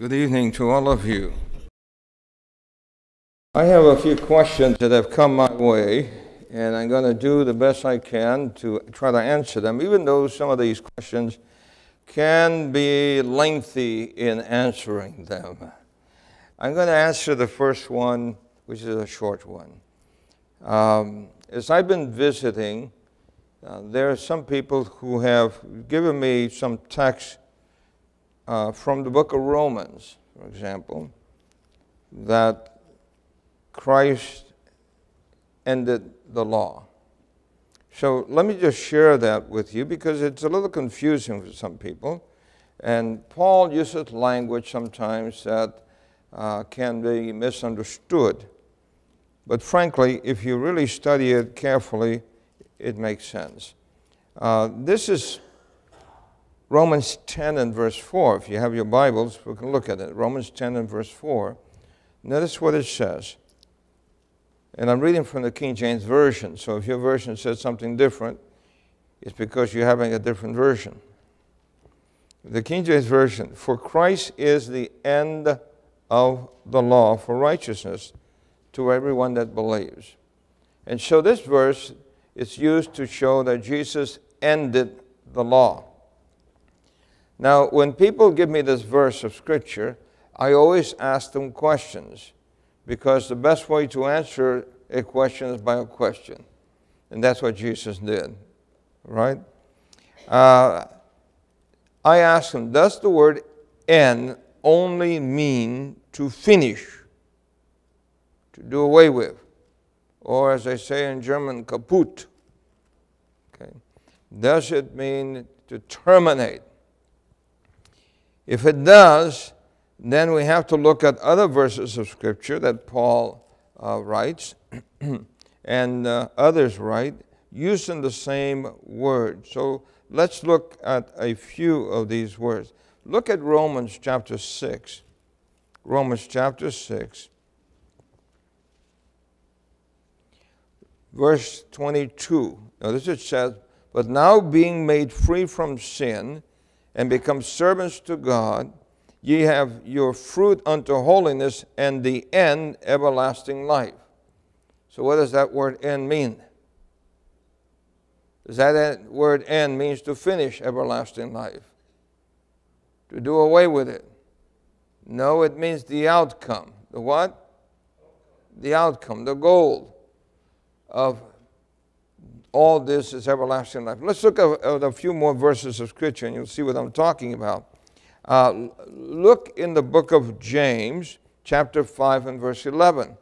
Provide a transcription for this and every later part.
Good evening to all of you. I have a few questions that have come my way, and I'm going to do the best I can to try to answer them, even though some of these questions can be lengthy in answering them. I'm going to answer the first one, which is a short one. As I've been visiting, there are some people who have given me some texts from the book of Romans, for example, that Christ ended the law. So let me just share that with you because it's a little confusing for some people. And Paul uses language sometimes that can be misunderstood. But frankly, if you really study it carefully, it makes sense. This is Romans 10 and verse 4. If you have your Bibles, we can look at it. Romans 10 and verse 4. Notice what it says. And I'm reading from the King James Version. So if your version says something different, it's because you're having a different version. The King James Version, "For Christ is the end of the law for righteousness to everyone that believes." And so this verse, it's used to show that Jesus ended the law. Now, when people give me this verse of Scripture, I always ask them questions, because the best way to answer a question is by a question. And that's what Jesus did, right? I ask them, does the word end only mean to finish, to do away with? Or as they say in German, kaputt. Okay. Does it mean to terminate? If it does, then we have to look at other verses of Scripture that Paul writes and others write using the same word. So let's look at a few of these words. Look at Romans chapter 6. Romans chapter 6. Verse 22, notice it says, "But now being made free from sin and become servants to God, ye have your fruit unto holiness and the end everlasting life." So what does that word end mean? Does that word end means to finish everlasting life? To do away with it? No, it means the outcome. The what? The outcome, the goal of all this is everlasting life. Let's look at a few more verses of Scripture and you'll see what I'm talking about. Look in the book of James, chapter 5 and verse 11.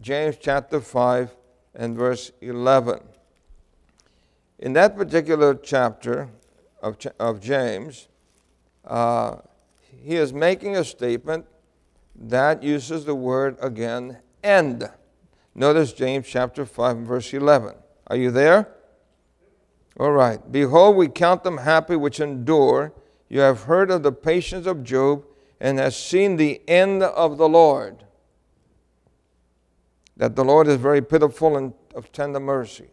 James chapter 5 and verse 11. In that particular chapter of James, he is making a statement that uses the word again, end. Notice James chapter 5 and verse 11. Are you there? All right. "Behold, we count them happy which endure. You have heard of the patience of Job, and has seen the end of the Lord, that the Lord is very pitiful and of tender mercy."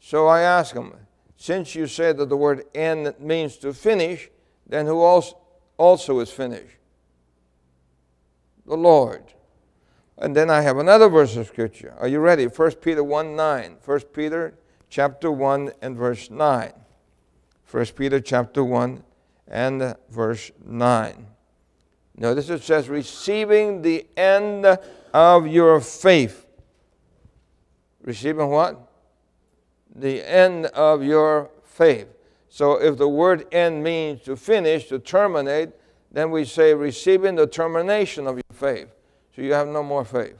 So I ask him, since you say that the word end means to finish, then who also is finished? The Lord. And then I have another verse of Scripture. Are you ready? 1 Peter 1, 9. 1 Peter chapter 1 and verse 9. 1 Peter chapter 1 and verse 9. Notice it says, "Receiving the end of your faith." Receiving what? The end of your faith. So if the word end means to finish, to terminate, then we say receiving the termination of your faith. So you have no more faith.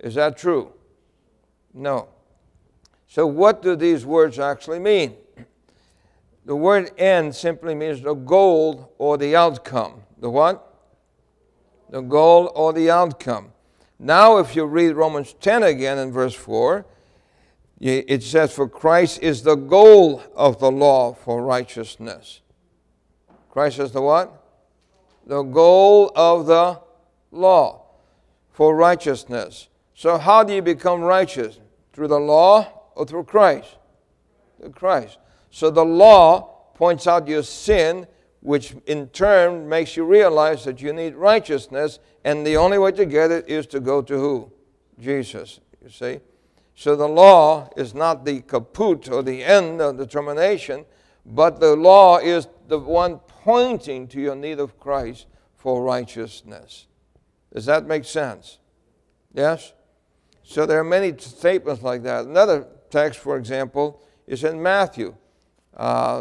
Is that true? No. So what do these words actually mean? The word end simply means the goal or the outcome. The what? The goal or the outcome. Now if you read Romans 10 again in verse 4, it says, "For Christ is the goal of the law for righteousness." Christ is the what? The goal of the law for righteousness. So how do you become righteous? Through the law or through Christ? Through Christ. So the law points out your sin, which in turn makes you realize that you need righteousness, and the only way to get it is to go to who? Jesus, you see. So the law is not the kaput or the end or the termination, but the law is the one pointing to your need of Christ for righteousness. Does that make sense? Yes? So there are many statements like that. Another text, for example, is in Matthew.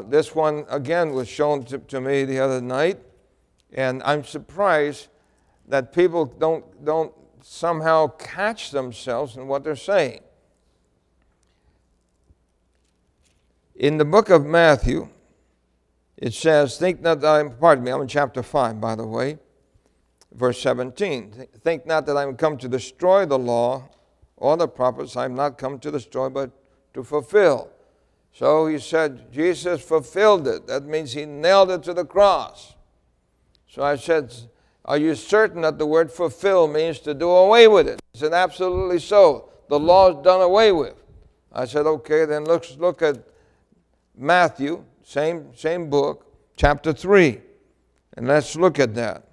This one, again, was shown to me the other night, and I'm surprised that people don't somehow catch themselves in what they're saying. In the book of Matthew, it says, think not that I'm, pardon me, I'm in chapter 5, by the way, verse 17. Think not that I am come to destroy the law or the prophets. I am not come to destroy, but to fulfill. So he said, Jesus fulfilled it. That means he nailed it to the cross. So I said, are you certain that the word fulfill means to do away with it? He said, absolutely so. The law is done away with. I said, okay, then let's look at Matthew, same book, chapter 3. And let's look at that.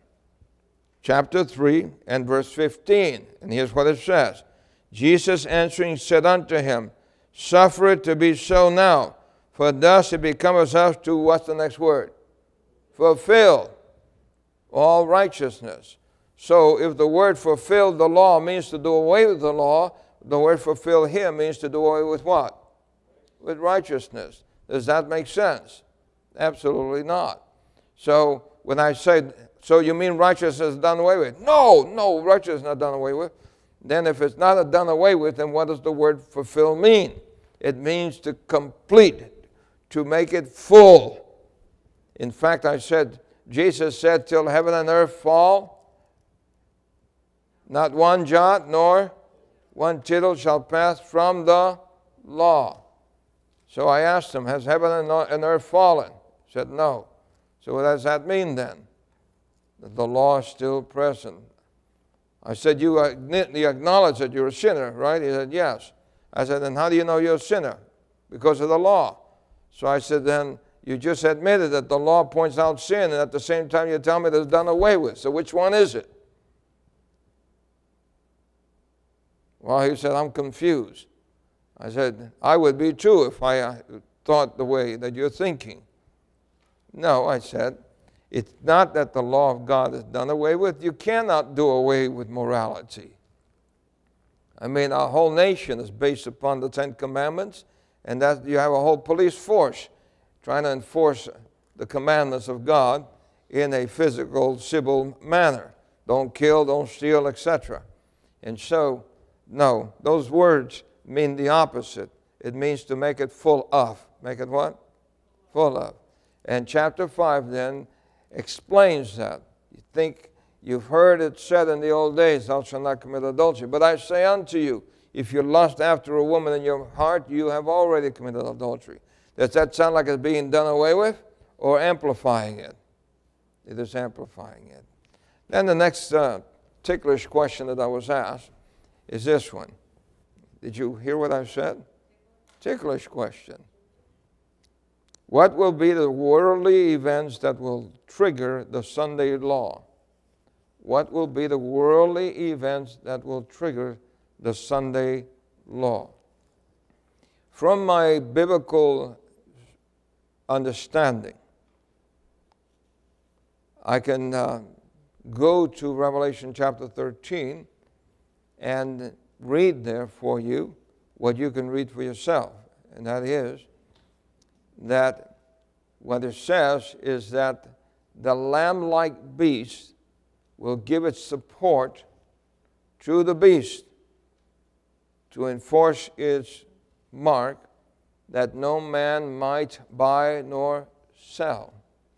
Chapter 3 and verse 15. And here's what it says. Jesus answering said unto him, suffer it to be so now, for thus it becometh us to, what's the next word? Fulfill all righteousness. So if the word fulfill the law means to do away with the law, the word fulfill here means to do away with what? With righteousness. Does that make sense? Absolutely not. So when I say, so you mean righteousness is done away with? No, righteousness is not done away with. Then if it's not done away with, then what does the word fulfill mean? It means to complete, to make it full. In fact, I said, Jesus said, till heaven and earth fall, not one jot nor one tittle shall pass from the law. So I asked him, has heaven and earth fallen? He said, no. So what does that mean then? That the law is still present. I said, you acknowledge that you're a sinner, right? He said, yes. I said, then how do you know you're a sinner? Because of the law. So I said, then you just admitted that the law points out sin, and at the same time you tell me that it's done away with. So which one is it? Well, he said, I'm confused. I said, I would be too if I thought the way that you're thinking. No, I said, it's not that the law of God is done away with. You cannot do away with morality. I mean, our whole nation is based upon the Ten Commandments, and that you have a whole police force trying to enforce the commandments of God in a physical, civil manner. Don't kill, don't steal, etc. And so, no, those words mean the opposite. It means to make it full of. Make it what? Full of. And chapter 5, then, explains that. You think you've heard it said in the old days, thou shalt not commit adultery. But I say unto you, if you lust after a woman in your heart, you have already committed adultery. Does that sound like it's being done away with or amplifying it? It is amplifying it. Then the next ticklish question that I was asked is this one. Did you hear what I said? Ticklish question. What will be the worldly events that will trigger the Sunday law? What will be the worldly events that will trigger the Sunday law? From my biblical understanding, I can go to Revelation chapter 13 and read there for you what you can read for yourself, and that is that what it says is that the lamb-like beast will give its support to the beast to enforce its mark that no man might buy nor sell.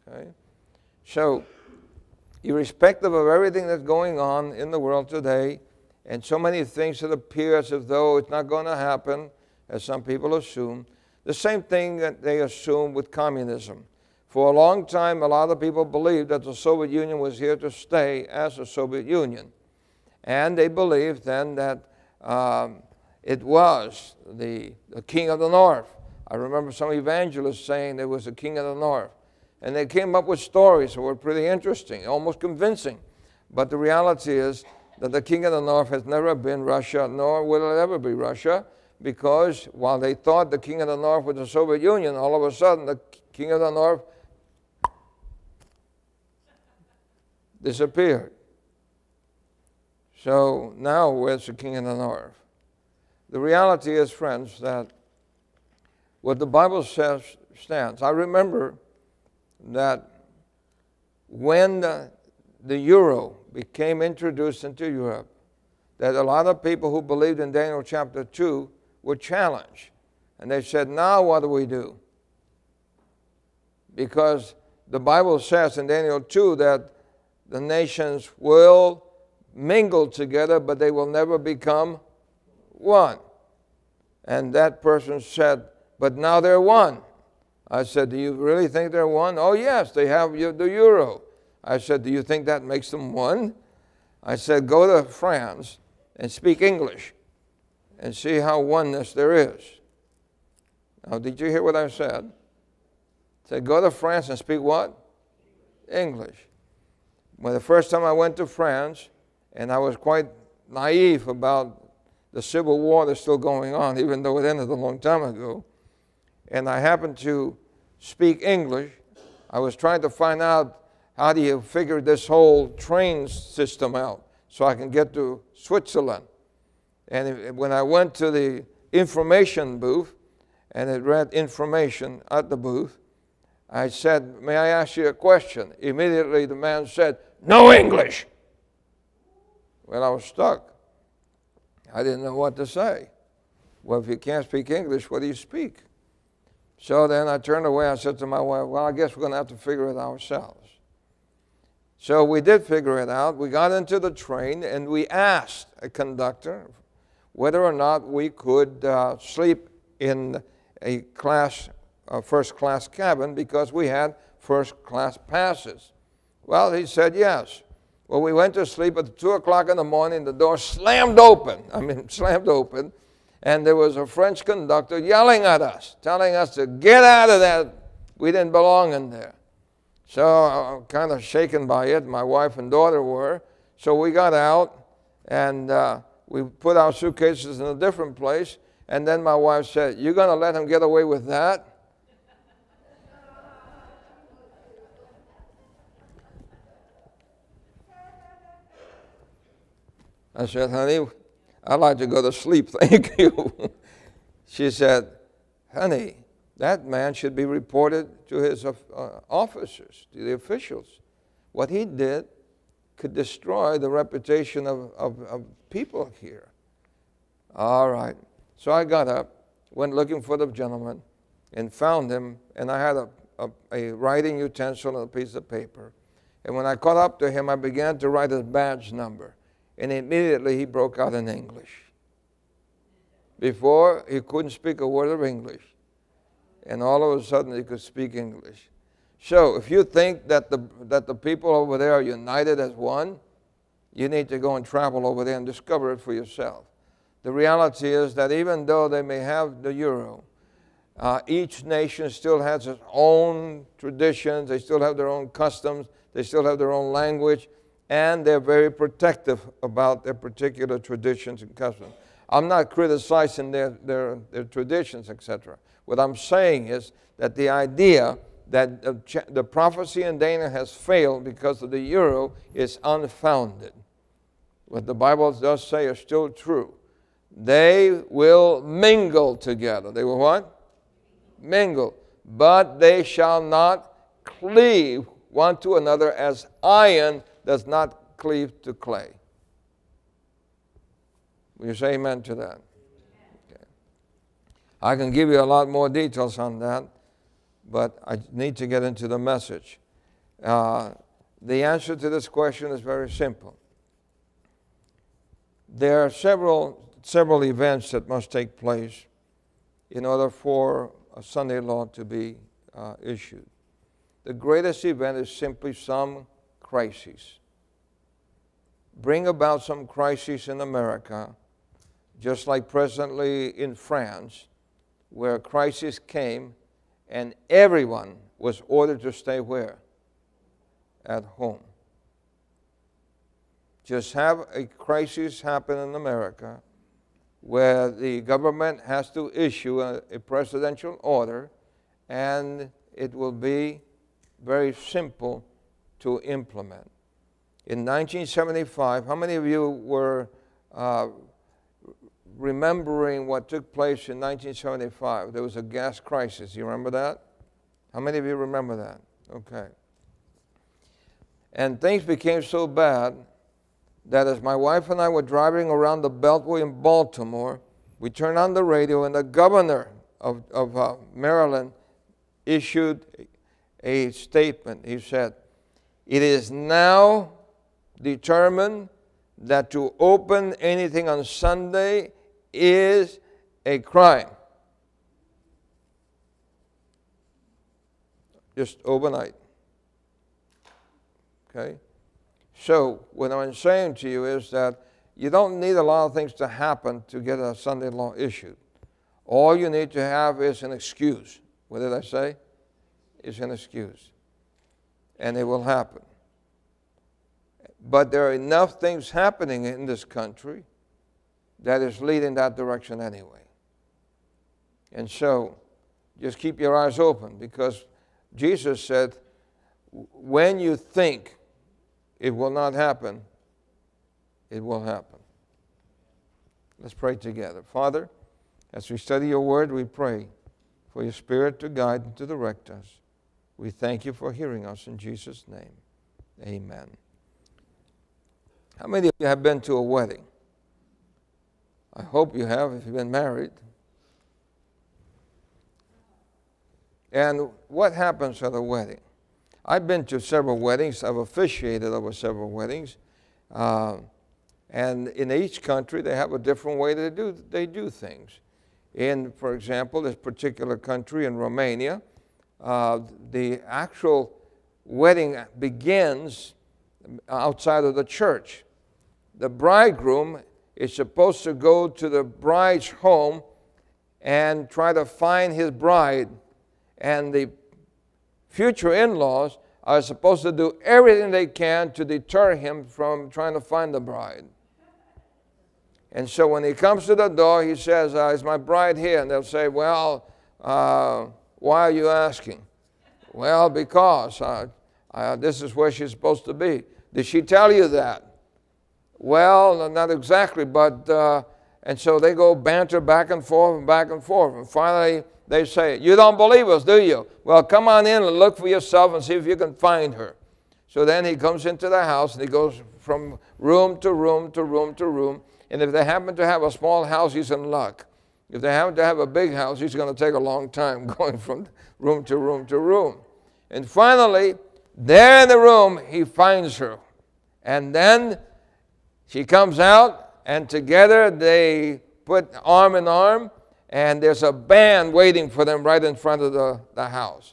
Okay? So, irrespective of everything that's going on in the world today, and so many things that appear as though it's not going to happen, as some people assume, the same thing that they assumed with communism. For a long time, a lot of people believed that the Soviet Union was here to stay as the Soviet Union. And they believed then that it was the king of the north. I remember some evangelists saying there was a king of the north. And they came up with stories that were pretty interesting, almost convincing. But the reality is that the king of the north has never been Russia, nor will it ever be Russia, because while they thought the king of the north was the Soviet Union, all of a sudden the king of the north disappeared. So now where's the king of the north? The reality is, friends, that what the Bible says stands. I remember that when the euro became introduced into Europe, that a lot of people who believed in Daniel chapter 2 were challenged. And they said, now what do we do? Because the Bible says in Daniel 2 that the nations will mingle together, but they will never become one. And that person said, but now they're one. I said, do you really think they're one? Oh, yes, they have the euro. I said, do you think that makes them one? I said, go to France and speak English and see how oneness there is. Now, did you hear what I said? I said, go to France and speak what? English. Well, the first time I went to France, and I was quite naive about the civil war that's still going on, even though it ended a long time ago, and I happened to speak English. I was trying to find out, how do you figure this whole train system out so I can get to Switzerland? And when I went to the information booth, and it read information at the booth, I said, may I ask you a question? Immediately the man said, no English. Well, I was stuck. I didn't know what to say. Well, if you can't speak English, what do you speak? So then I turned away. I said to my wife, well, I guess we're going to have to figure it ourselves. So we did figure it out. We got into the train, and we asked a conductor whether or not we could sleep in a first-class cabin because we had first-class passes. Well, he said yes. Well, we went to sleep at 2 o'clock in the morning. The door slammed open. I mean, slammed open. And there was a French conductor yelling at us, telling us to get out of that. We didn't belong in there. So I'm kind of shaken by it. My wife and daughter were. So we got out, and we put our suitcases in a different place. And then my wife said, you're going to let him get away with that? I said, honey, I'd like to go to sleep, thank you. She said, honey, that man should be reported to his officers, to the officials. What he did could destroy the reputation of people here. All right. So I got up, went looking for the gentleman, and found him. And I had a writing utensil and a piece of paper. And when I caught up to him, I began to write his badge number. And immediately he broke out in English. Before, he couldn't speak a word of English. And all of a sudden, he could speak English. So if you think that the people over there are united as one, you need to go and travel over there and discover it for yourself. The reality is that even though they may have the euro, each nation still has its own traditions. They still have their own customs. They still have their own language. And they're very protective about their particular traditions and customs. I'm not criticizing their traditions, etc. What I'm saying is that the idea that the prophecy in Daniel has failed because of the euro is unfounded. What the Bible does say is still true. They will mingle together. They will what? Mingle. But they shall not cleave one to another as iron does not cleave to clay. Will you say amen to that? Okay. I can give you a lot more details on that, but I need to get into the message. The answer to this question is very simple. There are several events that must take place in order for a Sunday law to be issued. The greatest event is simply some crises. Bring about some crises in America, just like presently in France, where a crisis came and everyone was ordered to stay where? At home. Just have a crisis happen in America where the government has to issue a presidential order, and it will be very simple to implement. In 1975, how many of you were remembering what took place in 1975? There was a gas crisis. You remember that? How many of you remember that? Okay. And things became so bad that as my wife and I were driving around the Beltway in Baltimore, we turned on the radio, and the governor of Maryland issued a statement. He said, "It is now determined that to open anything on Sunday is a crime." Just overnight. Okay? So what I'm saying to you is that you don't need a lot of things to happen to get a Sunday law issued. All you need to have is an excuse. What did I say? It's an excuse. And it will happen. But there are enough things happening in this country that is leading that direction anyway. And so just keep your eyes open, because Jesus said, when you think it will not happen, it will happen. Let's pray together. Father, as we study your word, we pray for your Spirit to guide and to direct us. We thank you for hearing us in Jesus' name. Amen. How many of you have been to a wedding? I hope you have if you've been married. And what happens at a wedding? I've been to several weddings. I've officiated over several weddings. And in each country, they have a different way they do things. In, for example, this particular country in Romania, the actual wedding begins outside of the church. The bridegroom is supposed to go to the bride's home and try to find his bride, and the future in-laws are supposed to do everything they can to deter him from trying to find the bride. And so when he comes to the door, he says, "Is my bride here?" And they'll say, "Well, why are you asking?" "Well, because this is where she's supposed to be." "Did she tell you that?" "Well, not exactly, but..." And so they go banter back and forth and back and forth. And finally, they say, "You don't believe us, do you? Well, come on in and look for yourself and see if you can find her." So then he comes into the house, and he goes from room to room to room to room. And if they happen to have a small house, he's in luck. If they happen to have a big house, he's going to take a long time going from room to room to room. And finally, there in the room, he finds her. And then she comes out, and together they put arm in arm, and there's a band waiting for them right in front of the house.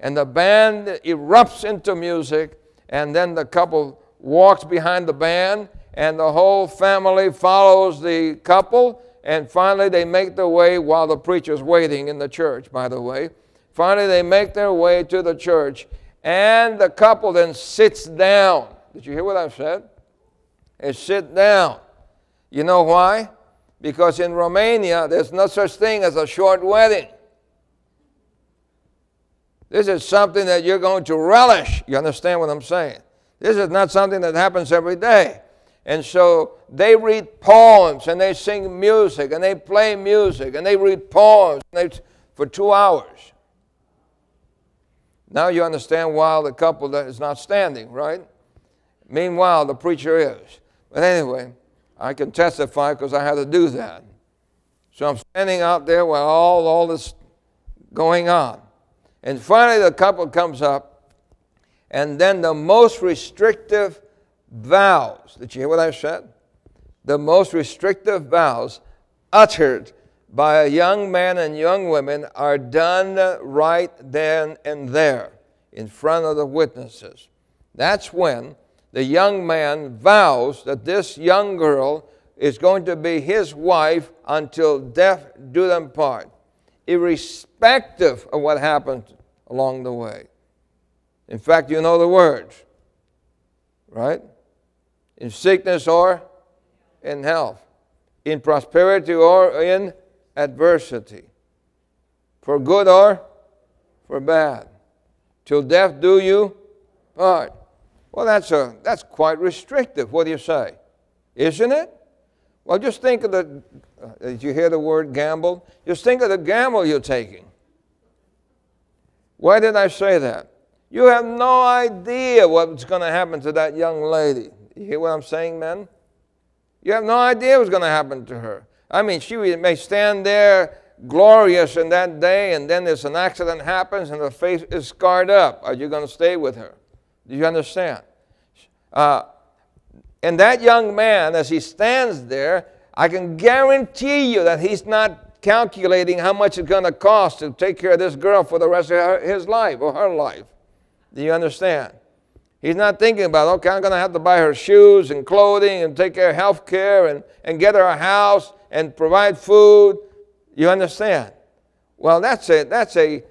And the band erupts into music, and then the couple walks behind the band, and the whole family follows the couple, and finally they make their way, while the preacher's waiting in the church, by the way. Finally they make their way to the church, and the couple then sits down. Did you hear what I said? They sit down. You know why? Because in Romania, there's no such thing as a short wedding. This is something that you're going to relish. You understand what I'm saying? This is not something that happens every day. And so they read poems, and they sing music, and they play music, and they read poems for 2 hours. Now you understand why the couple is not standing, right? Meanwhile, the preacher is. But anyway, I can testify because I had to do that. So I'm standing out there while all this going on. And finally the couple comes up, and then the most restrictive vows, did you hear what I said? The most restrictive vows uttered by a young man and young women are done right then and there in front of the witnesses. That's when the young man vows that this young girl is going to be his wife until death do them part. irrespective of what happened along the way. In fact, you know the words, right? In sickness or in health, in prosperity or in adversity, for good or for bad, till death do you part. Well, that's quite restrictive. What do you say? Isn't it? Well, just think of the, did you hear the word gamble? Just think of the gamble you're taking. Why did I say that? You have no idea what's going to happen to that young lady. You hear what I'm saying, men? You have no idea what's going to happen to her. I mean, she may stand there glorious in that day, and then there's an accident happens, and her face is scarred up. Are you going to stay with her? Do you understand? And that young man, as he stands there, I can guarantee you that he's not calculating how much it's going to cost to take care of this girl for the rest of his life or her life. Do you understand? He's not thinking about, okay, I'm going to have to buy her shoes and clothing and take care of health care and get her a house and provide food. You understand? Well, that's a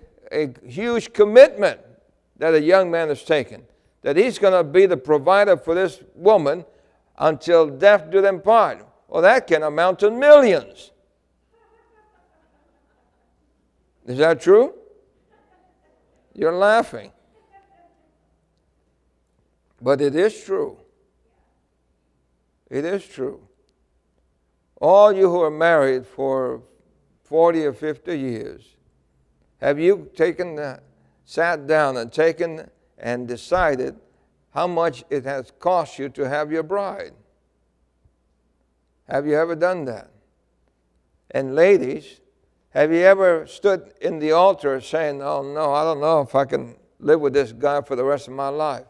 huge commitment that a young man is taking, that he's going to be the provider for this woman until death do them part. Well, that can amount to millions. Is that true? You're laughing. But it is true. It is true. All you who are married for 40 or 50 years, have you taken that, sat down and taken and decided how much it has cost you to have your bride? Have you ever done that? And ladies, have you ever stood in the altar saying, oh no, I don't know if I can live with this guy for the rest of my life.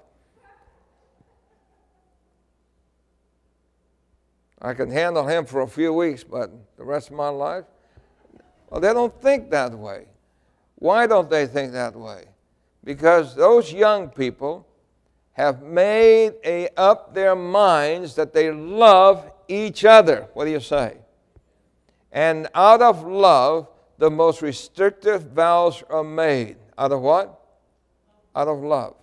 I can handle him for a few weeks, but the rest of my life? Well, they don't think that way. Why don't they think that way? Because those young people have made up their minds that they love each other. What do you say? And out of love, the most restrictive vows are made. Out of what? Out of love.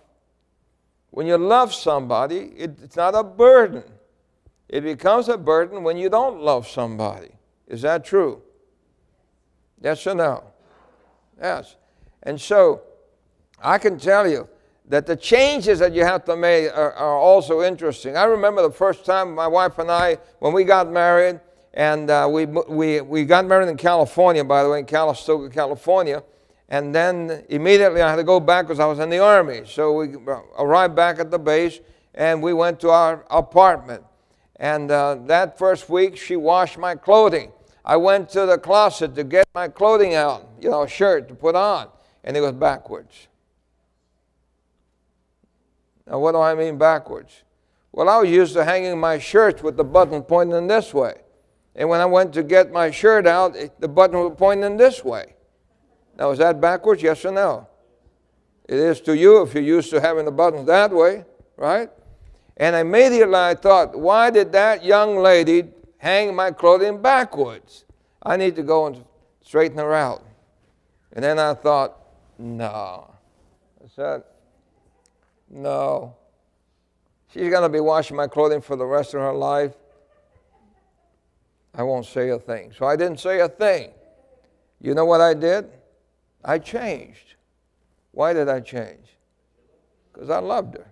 When you love somebody, it's not a burden. It becomes a burden when you don't love somebody. Is that true? Yes or no? Yes. And so, I can tell you that the changes that you have to make are also interesting. I remember the first time my wife and I, when we got married, and we got married in California, by the way, in Calistoga, California, and then immediately I had to go back because I was in the Army. So we arrived back at the base, and we went to our apartment. And that first week, she washed my clothing. I went to the closet to get my clothing out, you know, a shirt to put on, and it was backwards. Now, what do I mean backwards? Well, I was used to hanging my shirts with the button pointing this way. And when I went to get my shirt out, the button was pointing this way. Now, is that backwards? Yes or no? It is to you if you're used to having the buttons that way, right? And immediately I thought, why did that young lady hang my clothing backwards? I need to go and straighten her out. And then I thought, no. I said, no. She's going to be washing my clothing for the rest of her life. I won't say a thing. So I didn't say a thing. You know what I did? I changed. Why did I change? Because I loved her.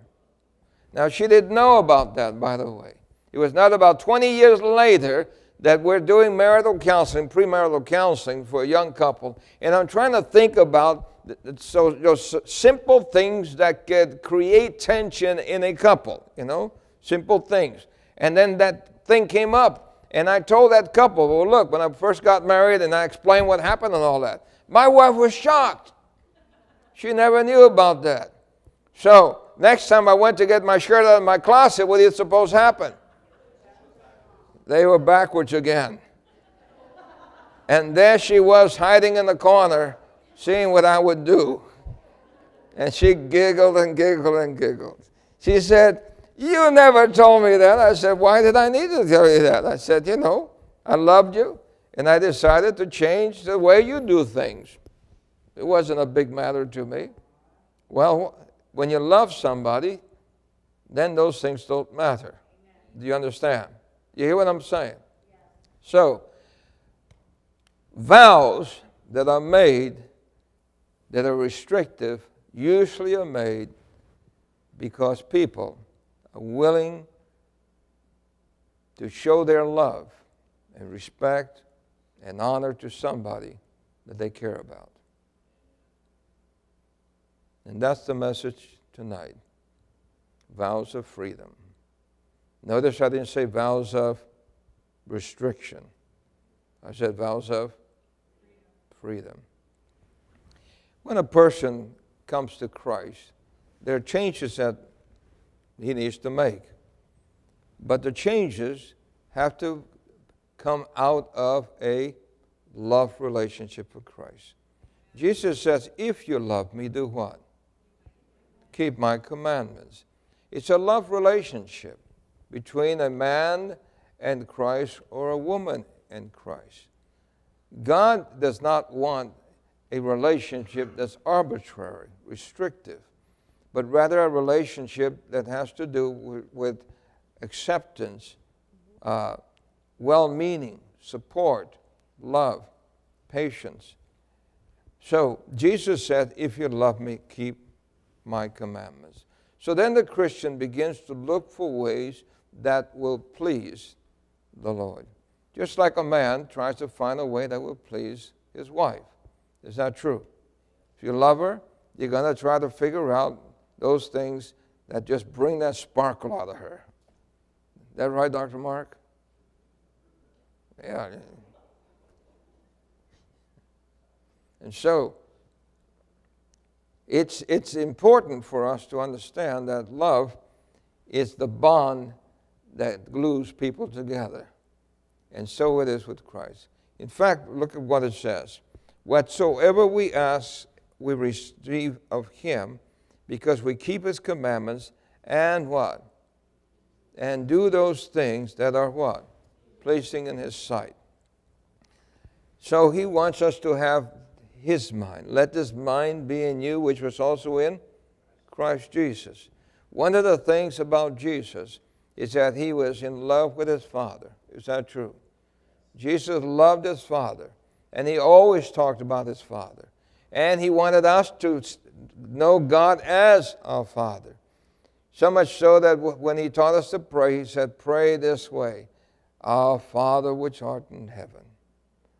Now, she didn't know about that, by the way. It was not about 20 years later that we're doing marital counseling, premarital counseling for a young couple. And I'm trying to think about those simple things that could create tension in a couple, you know, simple things. And then that thing came up, and I told that couple, well, look, when I first got married and I explained what happened and all that, my wife was shocked. She never knew about that. So next time I went to get my shirt out of my closet, what do you suppose happened? They were backwards again. And there she was hiding in the corner, seeing what I would do. And she giggled and giggled and giggled. She said, you never told me that. I said, why did I need to tell you that? I said, you know, I loved you. and I decided to change the way you do things. It wasn't a big matter to me. Well, when you love somebody, then those things don't matter. Do you understand? You hear what I'm saying? So, vows that are made that are restrictive usually are made because people are willing to show their love and respect and honor to somebody that they care about. And that's the message tonight. Vows of freedom. Notice I didn't say vows of restriction. I said vows of freedom. When a person comes to Christ, there are changes that he needs to make. But the changes have to come out of a love relationship with Christ. Jesus says, if you love me, do what? Keep my commandments. It's a love relationship between a man and Christ or a woman and Christ. God does not want a relationship that's arbitrary, restrictive, but rather a relationship that has to do with acceptance, well-meaning, support, love, patience. So Jesus said, if you love me, keep my commandments. So then the Christian begins to look for ways that will please the Lord. Just like a man tries to find a way that will please his wife. Is that true? If you love her, you're going to try to figure out those things that just bring that sparkle out of her. Is that right, Dr. Mark? Yeah. And so, it's important for us to understand that love is the bond that glues people together. And so it is with Christ. In fact, look at what it says. Whatsoever we ask, we receive of him, because we keep his commandments, and what? And do those things that are what? Pleasing in his sight. So he wants us to have his mind. Let this mind be in you, which was also in Christ Jesus. One of the things about Jesus is that he was in love with his Father. Is that true? Jesus loved his Father, and he always talked about his Father. And he wanted us to know God as our Father. So much so that when he taught us to pray, he said, pray this way, our Father which art in heaven.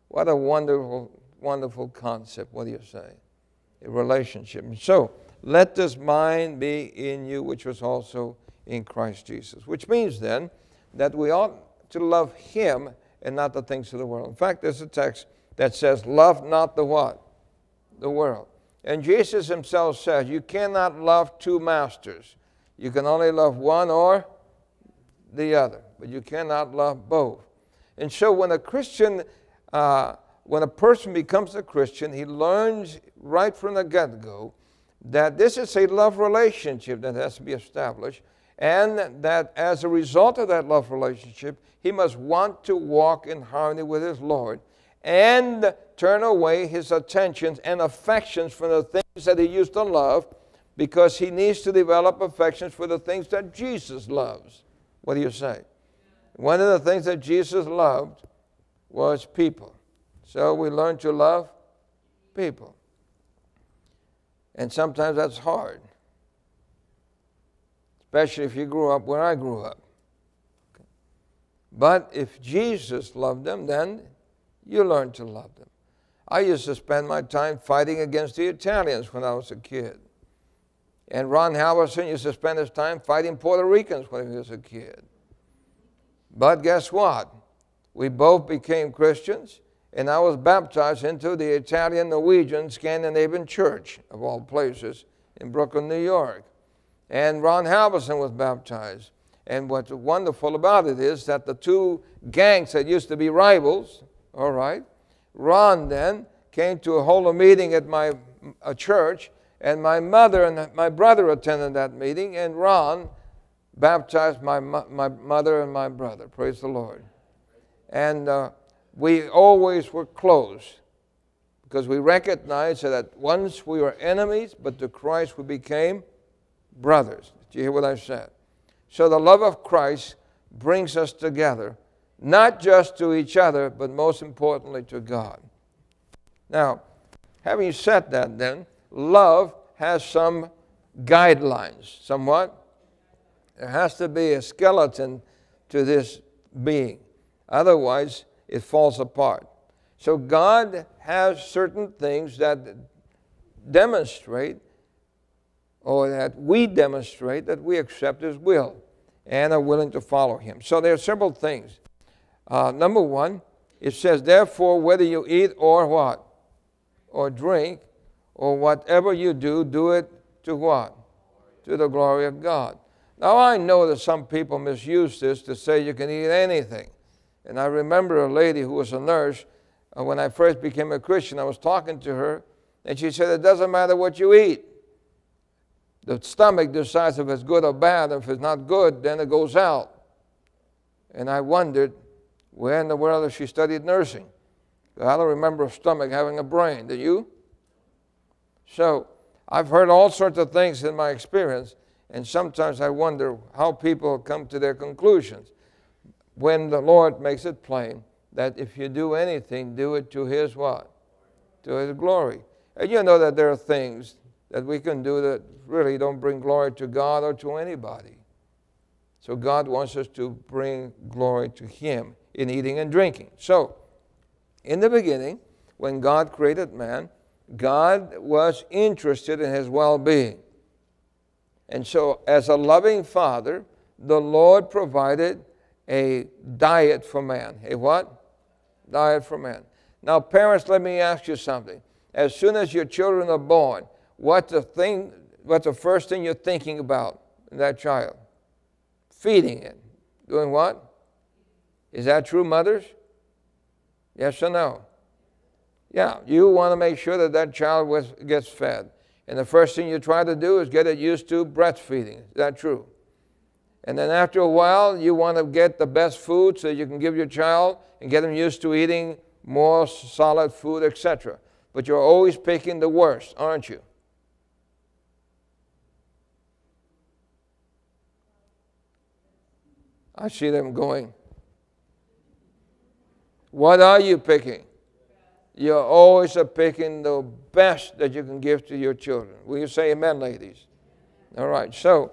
What a wonderful, wonderful concept. What do you say? A relationship. So, let this mind be in you, which was also in Christ Jesus. Which means then that we ought to love him and not the things of the world. In fact, there's a text that says, love not the what? The world. And Jesus himself says, you cannot love two masters. You can only love one or the other. But you cannot love both. And so when a Christian when a person becomes a Christian, he learns right from the get-go that this is a love relationship that has to be established, and that as a result of that love relationship, he must want to walk in harmony with his Lord and turn away his attentions and affections from the things that he used to love, because he needs to develop affections for the things that Jesus loves. What do you say? One of the things that Jesus loved was people. So we learn to love people. And sometimes that's hard. Especially if you grew up where I grew up. But if Jesus loved them, then you learn to love them. I used to spend my time fighting against the Italians when I was a kid. And Ron Halvorson used to spend his time fighting Puerto Ricans when he was a kid. But guess what? We both became Christians. And I was baptized into the Italian, Norwegian, Scandinavian church, of all places, in Brooklyn, New York. And Ron Halvorson was baptized. And what's wonderful about it is that the two gangs that used to be rivals, all right, Ron then came to a holy meeting at my church, and my mother and my brother attended that meeting, and Ron baptized my mother and my brother. Praise the Lord. And we always were close, because we recognize that once we were enemies, but to Christ we became brothers. Did you hear what I said? So the love of Christ brings us together, not just to each other, but most importantly to God. Now, having said that then, love has some guidelines, somewhat. There has to be a skeleton to this being. Otherwise, it falls apart. So God has certain things that demonstrate, or that we demonstrate, that we accept His will and are willing to follow Him. So there are several things. Number one, it says, therefore, whether you eat or what? Or drink, or whatever you do, do it to what? To the glory of God. Now, I know that some people misuse this to say you can eat anything. And I remember a lady who was a nurse, when I first became a Christian, I was talking to her, and she said, it doesn't matter what you eat. The stomach decides if it's good or bad, and if it's not good, then it goes out. And I wondered, where in the world has she studied nursing? I don't remember a stomach having a brain, do you? So, I've heard all sorts of things in my experience, and sometimes I wonder how people come to their conclusions, when the Lord makes it plain that if you do anything, do it to His what? To His glory. And you know that there are things that we can do that really don't bring glory to God or to anybody. So God wants us to bring glory to Him in eating and drinking. So, in the beginning, when God created man, God was interested in his well-being. And so, as a loving father, the Lord provided a diet for man. A what? Diet for man. Now, parents, let me ask you something. As soon as your children are born, what's the first thing you're thinking about in that child? Feeding it. Doing what? Is that true, mothers? Yes or no? Yeah, you want to make sure that that child gets fed. And the first thing you try to do is get it used to breastfeeding. Is that true? And then after a while, you want to get the best food so you can give your child and get them used to eating more solid food, etc. But you're always picking the worst, aren't you? I see them going. What are you picking? You're always picking the best that you can give to your children. Will you say amen, ladies? All right, so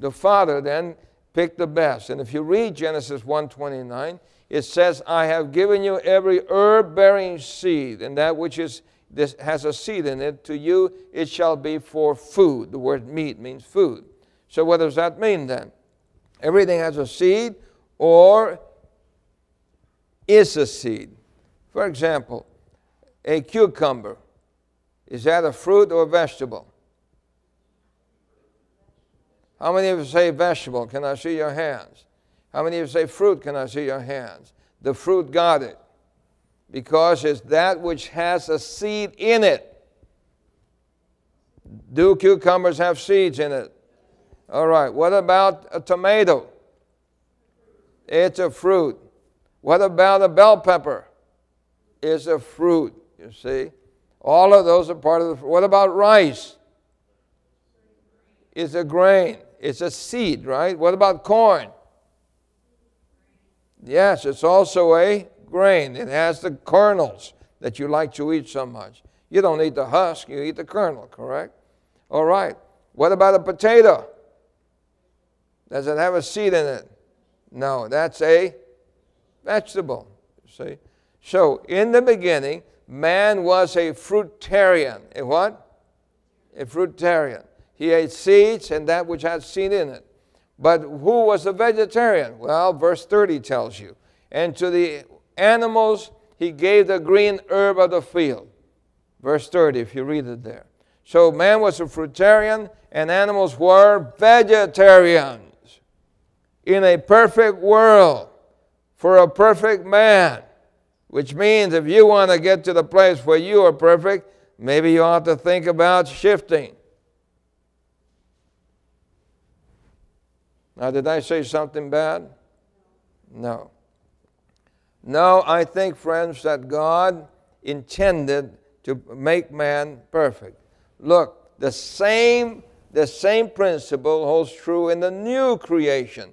the father then picked the best. And if you read Genesis 1:29, it says, I have given you every herb-bearing seed, and that which is this has a seed in it, to you it shall be for food. The word meat means food. So what does that mean then? Everything has a seed or is a seed. For example, a cucumber. Is that a fruit or a vegetable? How many of you say vegetable? Can I see your hands? How many of you say fruit? Can I see your hands? The fruit got it, because it's that which has a seed in it. Do cucumbers have seeds in it? All right, what about a tomato? It's a fruit. What about a bell pepper? It's a fruit, you see. All of those are part of the fruit. What about rice? It's a grain. It's a seed, right? What about corn? Yes, it's also a grain. It has the kernels that you like to eat so much. You don't eat the husk, you eat the kernel, correct? All right. What about a potato? Does it have a seed in it? No, that's a vegetable, you see. So, in the beginning, man was a fruitarian. A what? A fruitarian. He ate seeds and that which had seed in it. But who was the vegetarian? Well, verse 30 tells you. And to the animals, he gave the green herb of the field. Verse 30, if you read it there. So, man was a fruitarian and animals were vegetarians. In a perfect world, for a perfect man. Which means if you want to get to the place where you are perfect, maybe you ought to think about shifting. Now, did I say something bad? No. No, I think, friends, that God intended to make man perfect. Look, the same principle holds true in the new creation.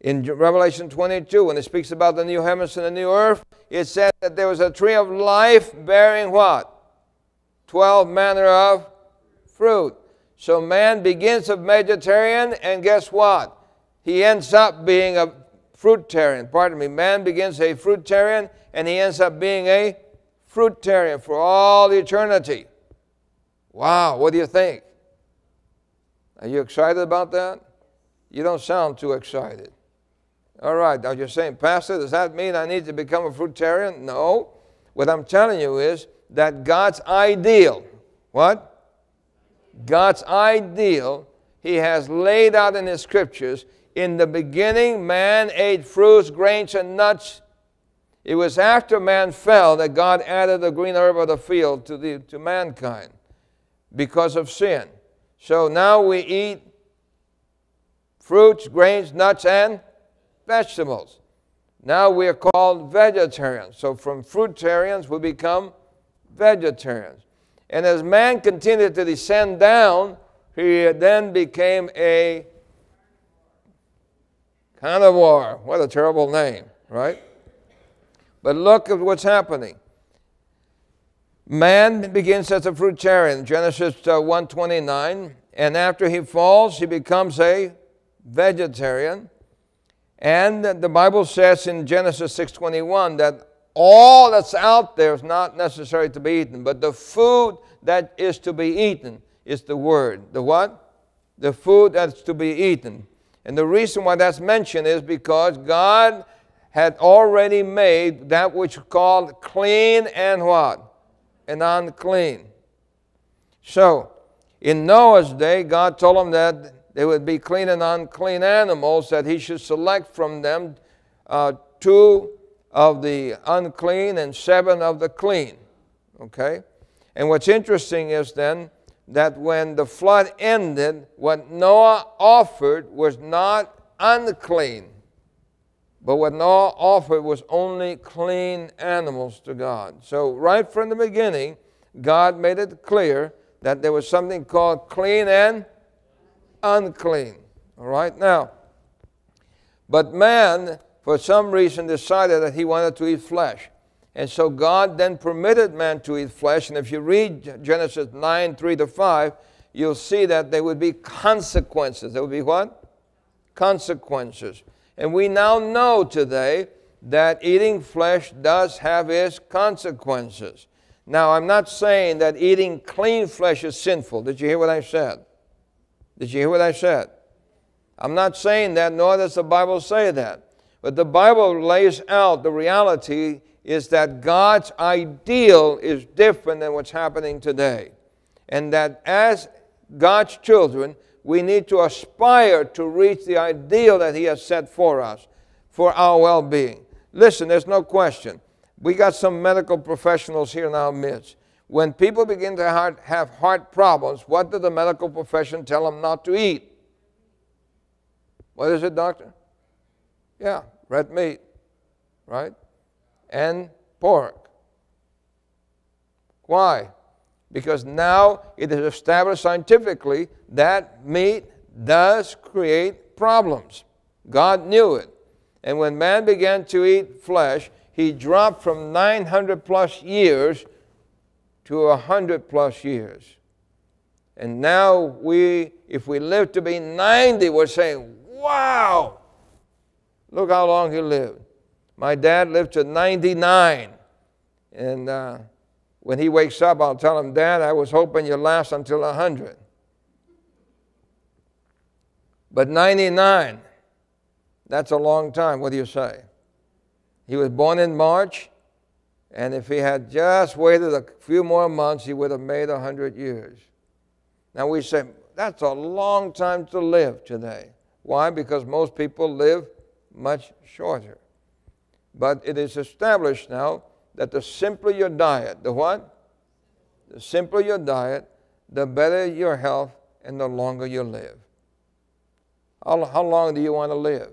In Revelation 22, when it speaks about the new heavens and the new earth, it said that there was a tree of life bearing what? 12 manner of fruit. So man begins a vegetarian, and guess what? He ends up being a fruitarian. Pardon me. Man begins a fruitarian, and he ends up being a fruitarian for all eternity. Wow, what do you think? Are you excited about that? You don't sound too excited. All right, now you're saying, Pastor, does that mean I need to become a fruitarian? No. What I'm telling you is that God's ideal, what? God's ideal, He has laid out in His Scriptures. In the beginning, man ate fruits, grains, and nuts. It was after man fell that God added the green herb of the field to mankind because of sin. So now we eat fruits, grains, nuts, and vegetables. Now we are called vegetarians. So from fruitarians, we become vegetarians. And as man continued to descend down, he then became a carnivore. What a terrible name, right? But look at what's happening. Man begins as a fruitarian, Genesis 1:29, and after he falls, he becomes a vegetarian. And the Bible says in Genesis 6:21 that all that's out there is not necessary to be eaten, but the food that is to be eaten is the Word. The what? The food that's to be eaten. And the reason why that's mentioned is because God had already made that which is called clean and what? And unclean. So, in Noah's day, God told him that there would be clean and unclean animals, that he should select from them 2 of the unclean and 7 of the clean, okay? And what's interesting is then that when the flood ended, what Noah offered was not unclean, but what Noah offered was only clean animals to God. So right from the beginning, God made it clear that there was something called clean and unclean, all right? Now, but man, for some reason, decided that he wanted to eat flesh. And so God then permitted man to eat flesh. And if you read Genesis 9:3 to 5, you'll see that there would be consequences. There would be what? Consequences. And we now know today that eating flesh does have its consequences. Now, I'm not saying that eating clean flesh is sinful. Did you hear what I said? Did you hear what I said? I'm not saying that, nor does the Bible say that. But the Bible lays out the reality is that God's ideal is different than what's happening today. And that as God's children, we need to aspire to reach the ideal that He has set for us, for our well-being. Listen, there's no question. We got some medical professionals here in our midst. When people begin to have heart problems, what did the medical profession tell them not to eat? What is it, doctor? Yeah. Red meat, right? And pork. Why? Because now it is established scientifically that meat does create problems. God knew it. And when man began to eat flesh, he dropped from 900 plus years to 100 plus years. And now we, if we live to be 90, we're saying, wow! Look how long he lived. My dad lived to 99. And when he wakes up, I'll tell him, Dad, I was hoping you'd last until 100. But 99, that's a long time. What do you say? He was born in March, and if he had just waited a few more months, he would have made 100 years. Now we say, that's a long time to live today. Why? Because most people live much shorter. But it is established now that the simpler your diet, the what? The simpler your diet, the better your health and the longer you live. How long do you want to live?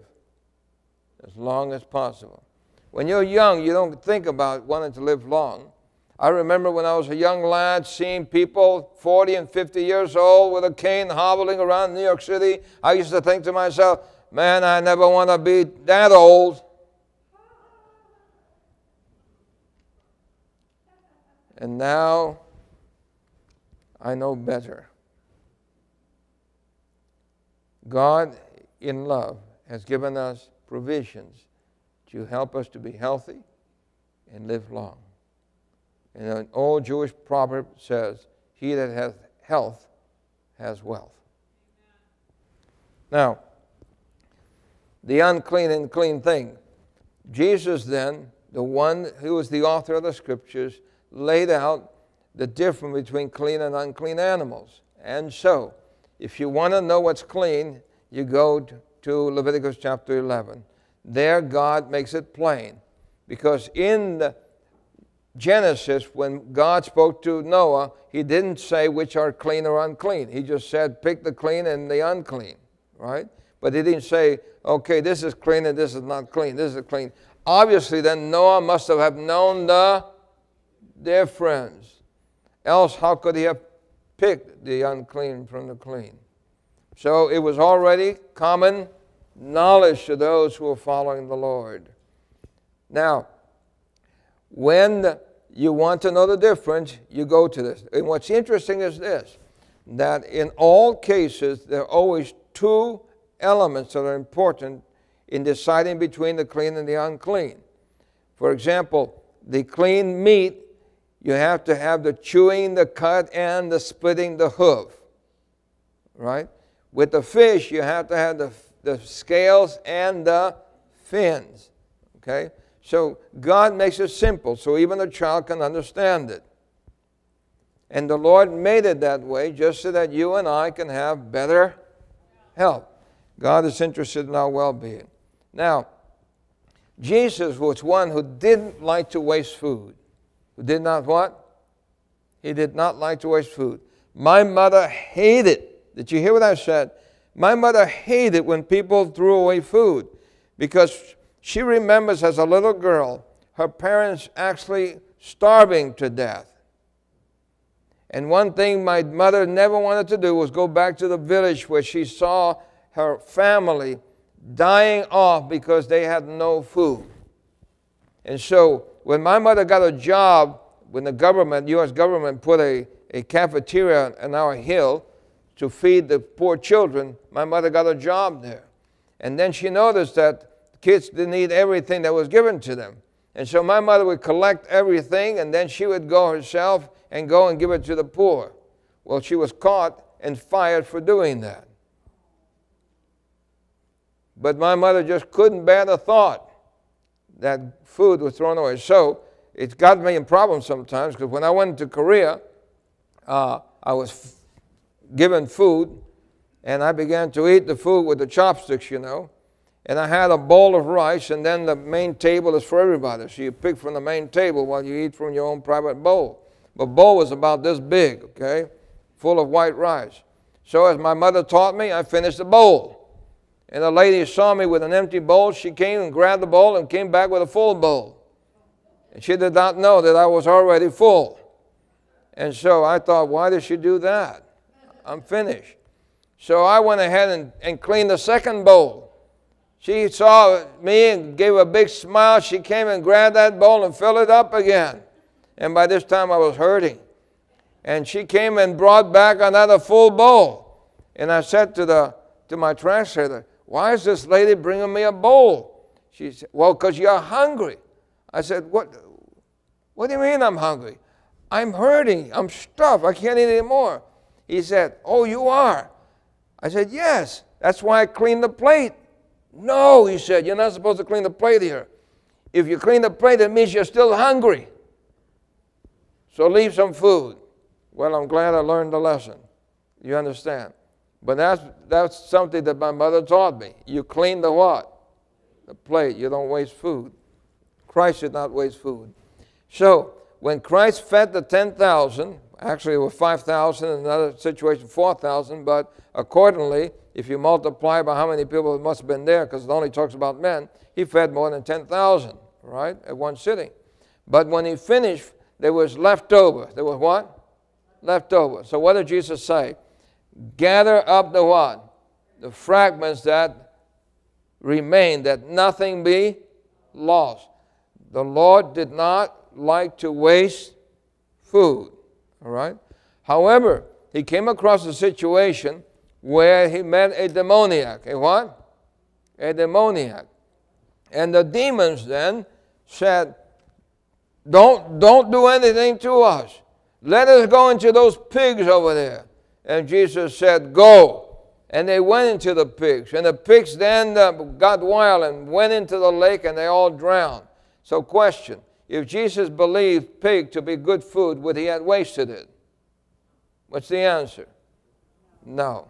As long as possible. When you're young, you don't think about wanting to live long. I remember when I was a young lad seeing people 40 and 50 years old with a cane hobbling around New York City. I used to think to myself, man, I never want to be that old. And now I know better. God in love has given us provisions to help us to be healthy and live long. And an old Jewish proverb says, he that hath health has wealth. Now, the unclean and clean thing. Jesus then, the one who is the author of the Scriptures, laid out the difference between clean and unclean animals. And so, if you want to know what's clean, you go to Leviticus chapter 11. There God makes it plain. Because in the Genesis, when God spoke to Noah, he didn't say which are clean or unclean. He just said, pick the clean and the unclean, right? But he didn't say, okay, this is clean and this is not clean, this is clean. Obviously, then Noah must have known the difference. Else, how could he have picked the unclean from the clean? So it was already common knowledge to those who were following the Lord. Now, when you want to know the difference, you go to this. And what's interesting is this, that in all cases, there are always two elements that are important in deciding between the clean and the unclean. For example, the clean meat, you have to have the chewing, the cut, and the splitting, the hoof, right? With the fish, you have to have the scales and the fins, okay? So God makes it simple, so even a child can understand it. And the Lord made it that way just so that you and I can have better health. God is interested in our well-being. Now, Jesus was one who didn't like to waste food. Who did not what? He did not like to waste food. My mother hated. Did you hear what I said? My mother hated when people threw away food, because she remembers as a little girl her parents actually starving to death. And one thing my mother never wanted to do was go back to the village where she saw her family dying off because they had no food. And so when my mother got a job, when the government, U.S. government, put a cafeteria on our hill to feed the poor children, my mother got a job there. And then she noticed that kids didn't eat everything that was given to them. And so my mother would collect everything, and then she would go herself and go and give it to the poor. Well, she was caught and fired for doing that. But my mother just couldn't bear the thought that food was thrown away. So it got me in problems sometimes, because when I went to Korea, I was given food, and I began to eat the food with the chopsticks, you know. And I had a bowl of rice, and then the main table is for everybody. So you pick from the main table while you eat from your own private bowl. The bowl was about this big, okay, full of white rice. So as my mother taught me, I finished the bowl. And the lady saw me with an empty bowl. She came and grabbed the bowl and came back with a full bowl. And she did not know that I was already full. And so I thought, why did she do that? I'm finished. So I went ahead and cleaned the second bowl. She saw me and gave a big smile. She came and grabbed that bowl and filled it up again. And by this time I was hurting. And she came and brought back another full bowl. And I said to my translator, why is this lady bringing me a bowl? She said, well, because you're hungry. I said, what do you mean I'm hungry? I'm hurting. I'm stuffed. I can't eat anymore. He said, oh, you are? I said, yes. That's why I cleaned the plate. No, he said, you're not supposed to clean the plate here. If you clean the plate, it means you're still hungry. So leave some food. Well, I'm glad I learned the lesson. You understand? But that's something that my mother taught me. You clean the what? The plate. You don't waste food. Christ did not waste food. So when Christ fed the 10,000, actually it was 5,000, in another situation 4,000, but accordingly, if you multiply by how many people it must have been there, because it only talks about men, he fed more than 10,000. right, at one sitting. But when he finished, there was left over. There was what? Left over. So what did Jesus say? Gather up the what? The fragments that remain, that nothing be lost. The Lord did not like to waste food, all right? However, he came across a situation where he met a demoniac. A what? A demoniac. And the demons then said, don't do anything to us. Let us go into those pigs over there. And Jesus said, go. And they went into the pigs. And the pigs then got wild and went into the lake, and they all drowned. So question, if Jesus believed pig to be good food, would he have wasted it? What's the answer? No.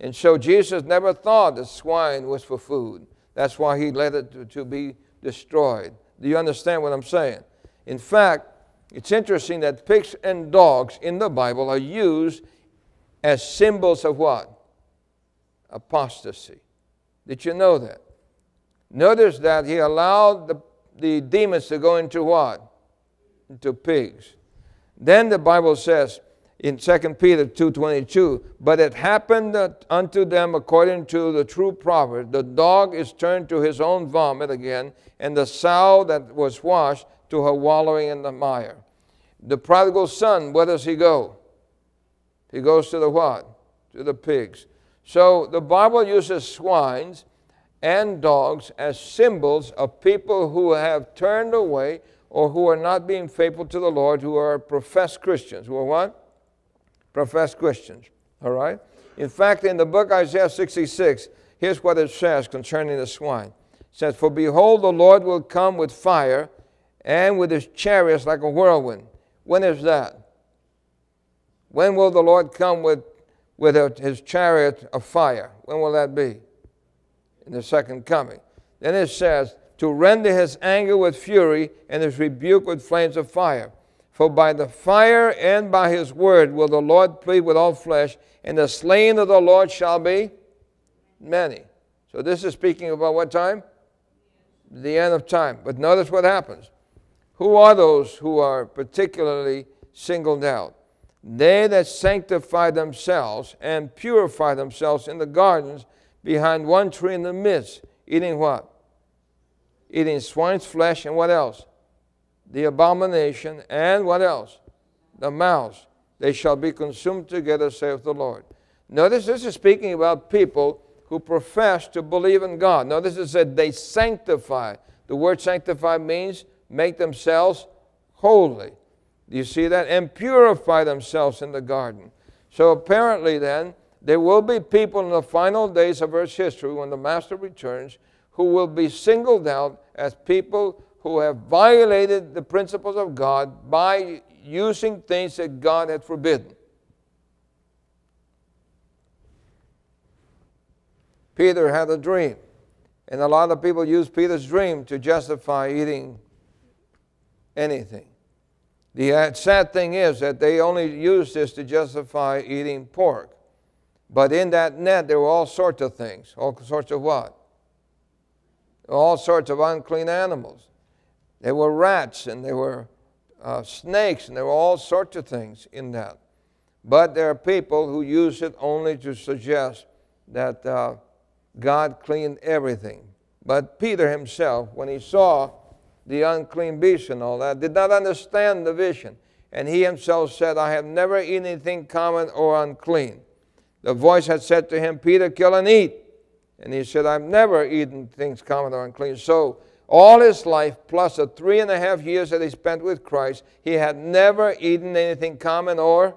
And so Jesus never thought the swine was for food. That's why he let it to be destroyed. Do you understand what I'm saying? In fact, it's interesting that pigs and dogs in the Bible are used as symbols of what? Apostasy. Did you know that? Notice that he allowed the demons to go into what? Into pigs. Then the Bible says in 2 Peter 2:22, but it happened unto them according to the true proverb, the dog is turned to his own vomit again, and the sow that was washed to her wallowing in the mire. The prodigal son, where does he go? He goes to the what? To the pigs. So the Bible uses swines and dogs as symbols of people who have turned away or who are not being faithful to the Lord, who are professed Christians. Who are what? Professed Christians. All right? In fact, in the book Isaiah 66, here's what it says concerning the swine. It says, for behold, the Lord will come with fire and with his chariots like a whirlwind. When is that? When will the Lord come with his chariot of fire? When will that be? In the second coming. Then it says, to render his anger with fury and his rebuke with flames of fire. For by the fire and by his word will the Lord plead with all flesh, and the slain of the Lord shall be many. So this is speaking about what time? The end of time. But notice what happens. Who are those who are particularly singled out? They that sanctify themselves and purify themselves in the gardens behind one tree in the midst, eating what? Eating swine's flesh and what else? The abomination and what else? The mouse. They shall be consumed together, saith the Lord. Notice this is speaking about people who profess to believe in God. Notice it said they sanctify. The word sanctify means make themselves holy. Do you see that? And purify themselves in the garden. So apparently then, there will be people in the final days of earth's history, when the Master returns, who will be singled out as people who have violated the principles of God by using things that God had forbidden. Peter had a dream, and a lot of people use Peter's dream to justify eating anything. The sad thing is that they only use this to justify eating pork. But in that net, there were all sorts of things. All sorts of what? All sorts of unclean animals. There were rats, and there were snakes, and there were all sorts of things in that. But there are people who use it only to suggest that God cleaned everything. But Peter himself, when he saw the unclean beast and all that, did not understand the vision. And he himself said, I have never eaten anything common or unclean. The voice had said to him, Peter, kill and eat. And he said, I've never eaten things common or unclean. So all his life, plus the 3.5 years that he spent with Christ, he had never eaten anything common or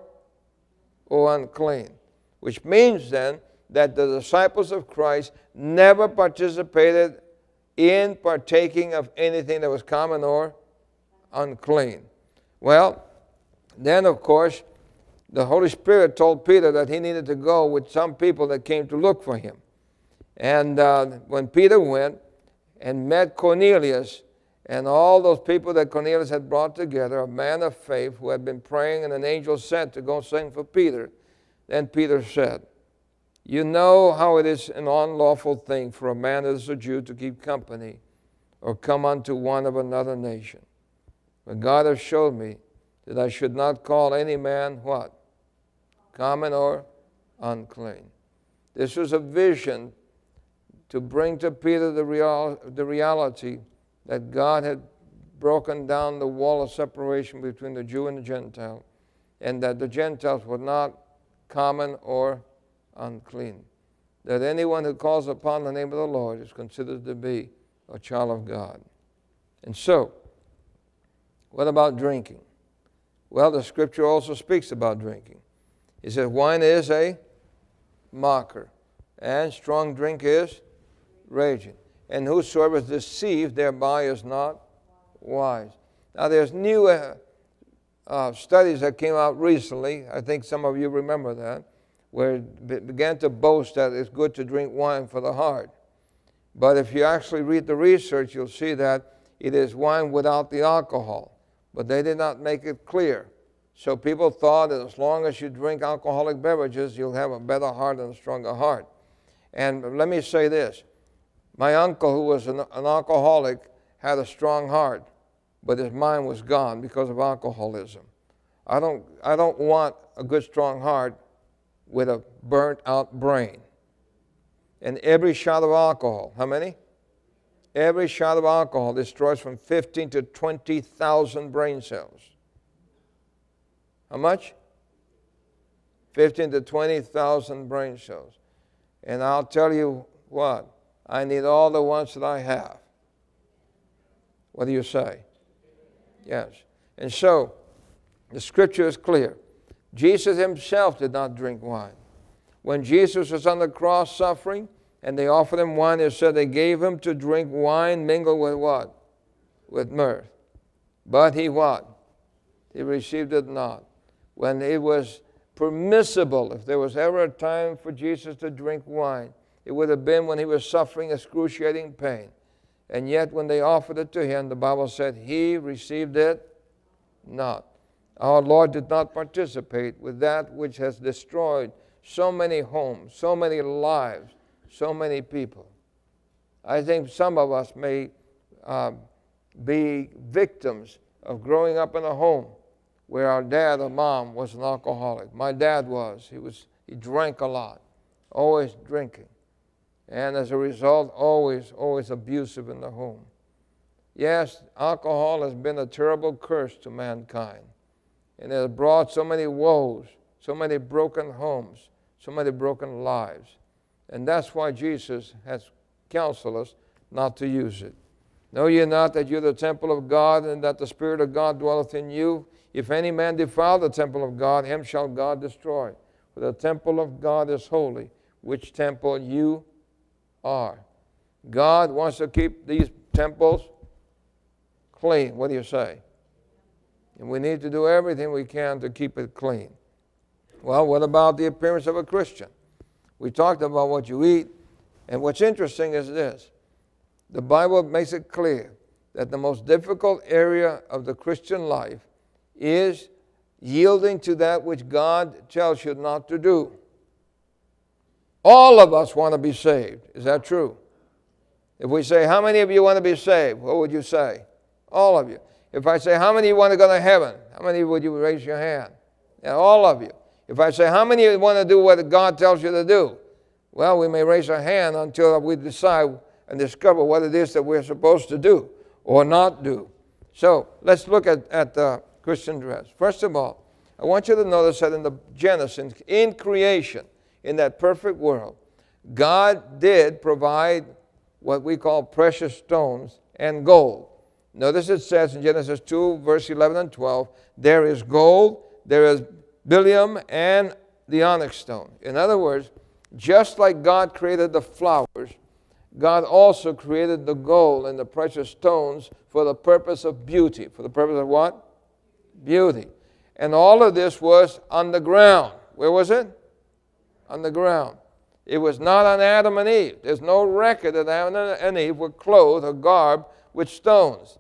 unclean. Which means then that the disciples of Christ never participated in partaking of anything that was common or unclean. Well, then of course, the Holy Spirit told Peter that he needed to go with some people that came to look for him. And when Peter went and met Cornelius and all those people that Cornelius had brought together, a man of faith who had been praying, and an angel sent to go sing for Peter, then Peter said, you know how it is an unlawful thing for a man that is a Jew to keep company or come unto one of another nation. But God hath showed me that I should not call any man, what? Common or unclean. This was a vision to bring to Peter the reality that God had broken down the wall of separation between the Jew and the Gentile, and that the Gentiles were not common or unclean. That anyone who calls upon the name of the Lord is considered to be a child of God. And so, what about drinking? Well, the scripture also speaks about drinking. It says, wine is a mocker, and strong drink is raging. And whosoever is deceived thereby is not wise. Now, there's new studies that came out recently, I think some of you remember that, where it began to boast that it's good to drink wine for the heart. But if you actually read the research, you'll see that it is wine without the alcohol. But they did not make it clear. So people thought that as long as you drink alcoholic beverages, you'll have a better heart and a stronger heart. And let me say this. My uncle, who was an alcoholic, had a strong heart, but his mind was gone because of alcoholism. I don't want a good, strong heart with a burnt-out brain. And every shot of alcohol, how many? Every shot of alcohol destroys from 15 to 20,000 brain cells. How much? 15 to 20,000 brain cells. And I'll tell you what, I need all the ones that I have. What do you say? Yes. And so, the scripture is clear. Jesus himself did not drink wine. When Jesus was on the cross suffering, and they offered him wine, it said they gave him to drink wine mingled with what? With myrrh. But he what? He received it not. When it was permissible, if there was ever a time for Jesus to drink wine, it would have been when he was suffering excruciating pain. And yet when they offered it to him, the Bible said he received it not. Our Lord did not participate with that which has destroyed so many homes, so many lives, so many people. I think some of us may be victims of growing up in a home where our dad or mom was an alcoholic. My dad was. He drank a lot, always drinking. And as a result, always abusive in the home. Yes, alcohol has been a terrible curse to mankind. And it has brought so many woes, so many broken homes, so many broken lives. And that's why Jesus has counseled us not to use it. Know ye not that you are the temple of God, and that the Spirit of God dwelleth in you? If any man defile the temple of God, him shall God destroy. For the temple of God is holy, which temple you are. God wants to keep these temples clean. What do you say? And we need to do everything we can to keep it clean. Well, what about the appearance of a Christian? We talked about what you eat. And what's interesting is this. The Bible makes it clear that the most difficult area of the Christian life is yielding to that which God tells you not to do. All of us want to be saved. Is that true? If we say, how many of you want to be saved? What would you say? All of you. If I say, how many of you want to go to heaven? How many would you raise your hand? Yeah, all of you. If I say, how many of you want to do what God tells you to do? Well, we may raise our hand until we decide and discover what it is that we're supposed to do or not do. So let's look at Christian dress. First of all, I want you to notice that in the Genesis, in creation, in that perfect world, God did provide what we call precious stones and gold. Notice it says in Genesis 2, verse 11 and 12, there is gold, there is bdellium, and the onyx stone. In other words, just like God created the flowers, God also created the gold and the precious stones for the purpose of beauty. For the purpose of what? Beauty. And all of this was on the ground. Where was it? On the ground. It was not on Adam and Eve. There's no record that Adam and Eve were clothed or garbed with stones.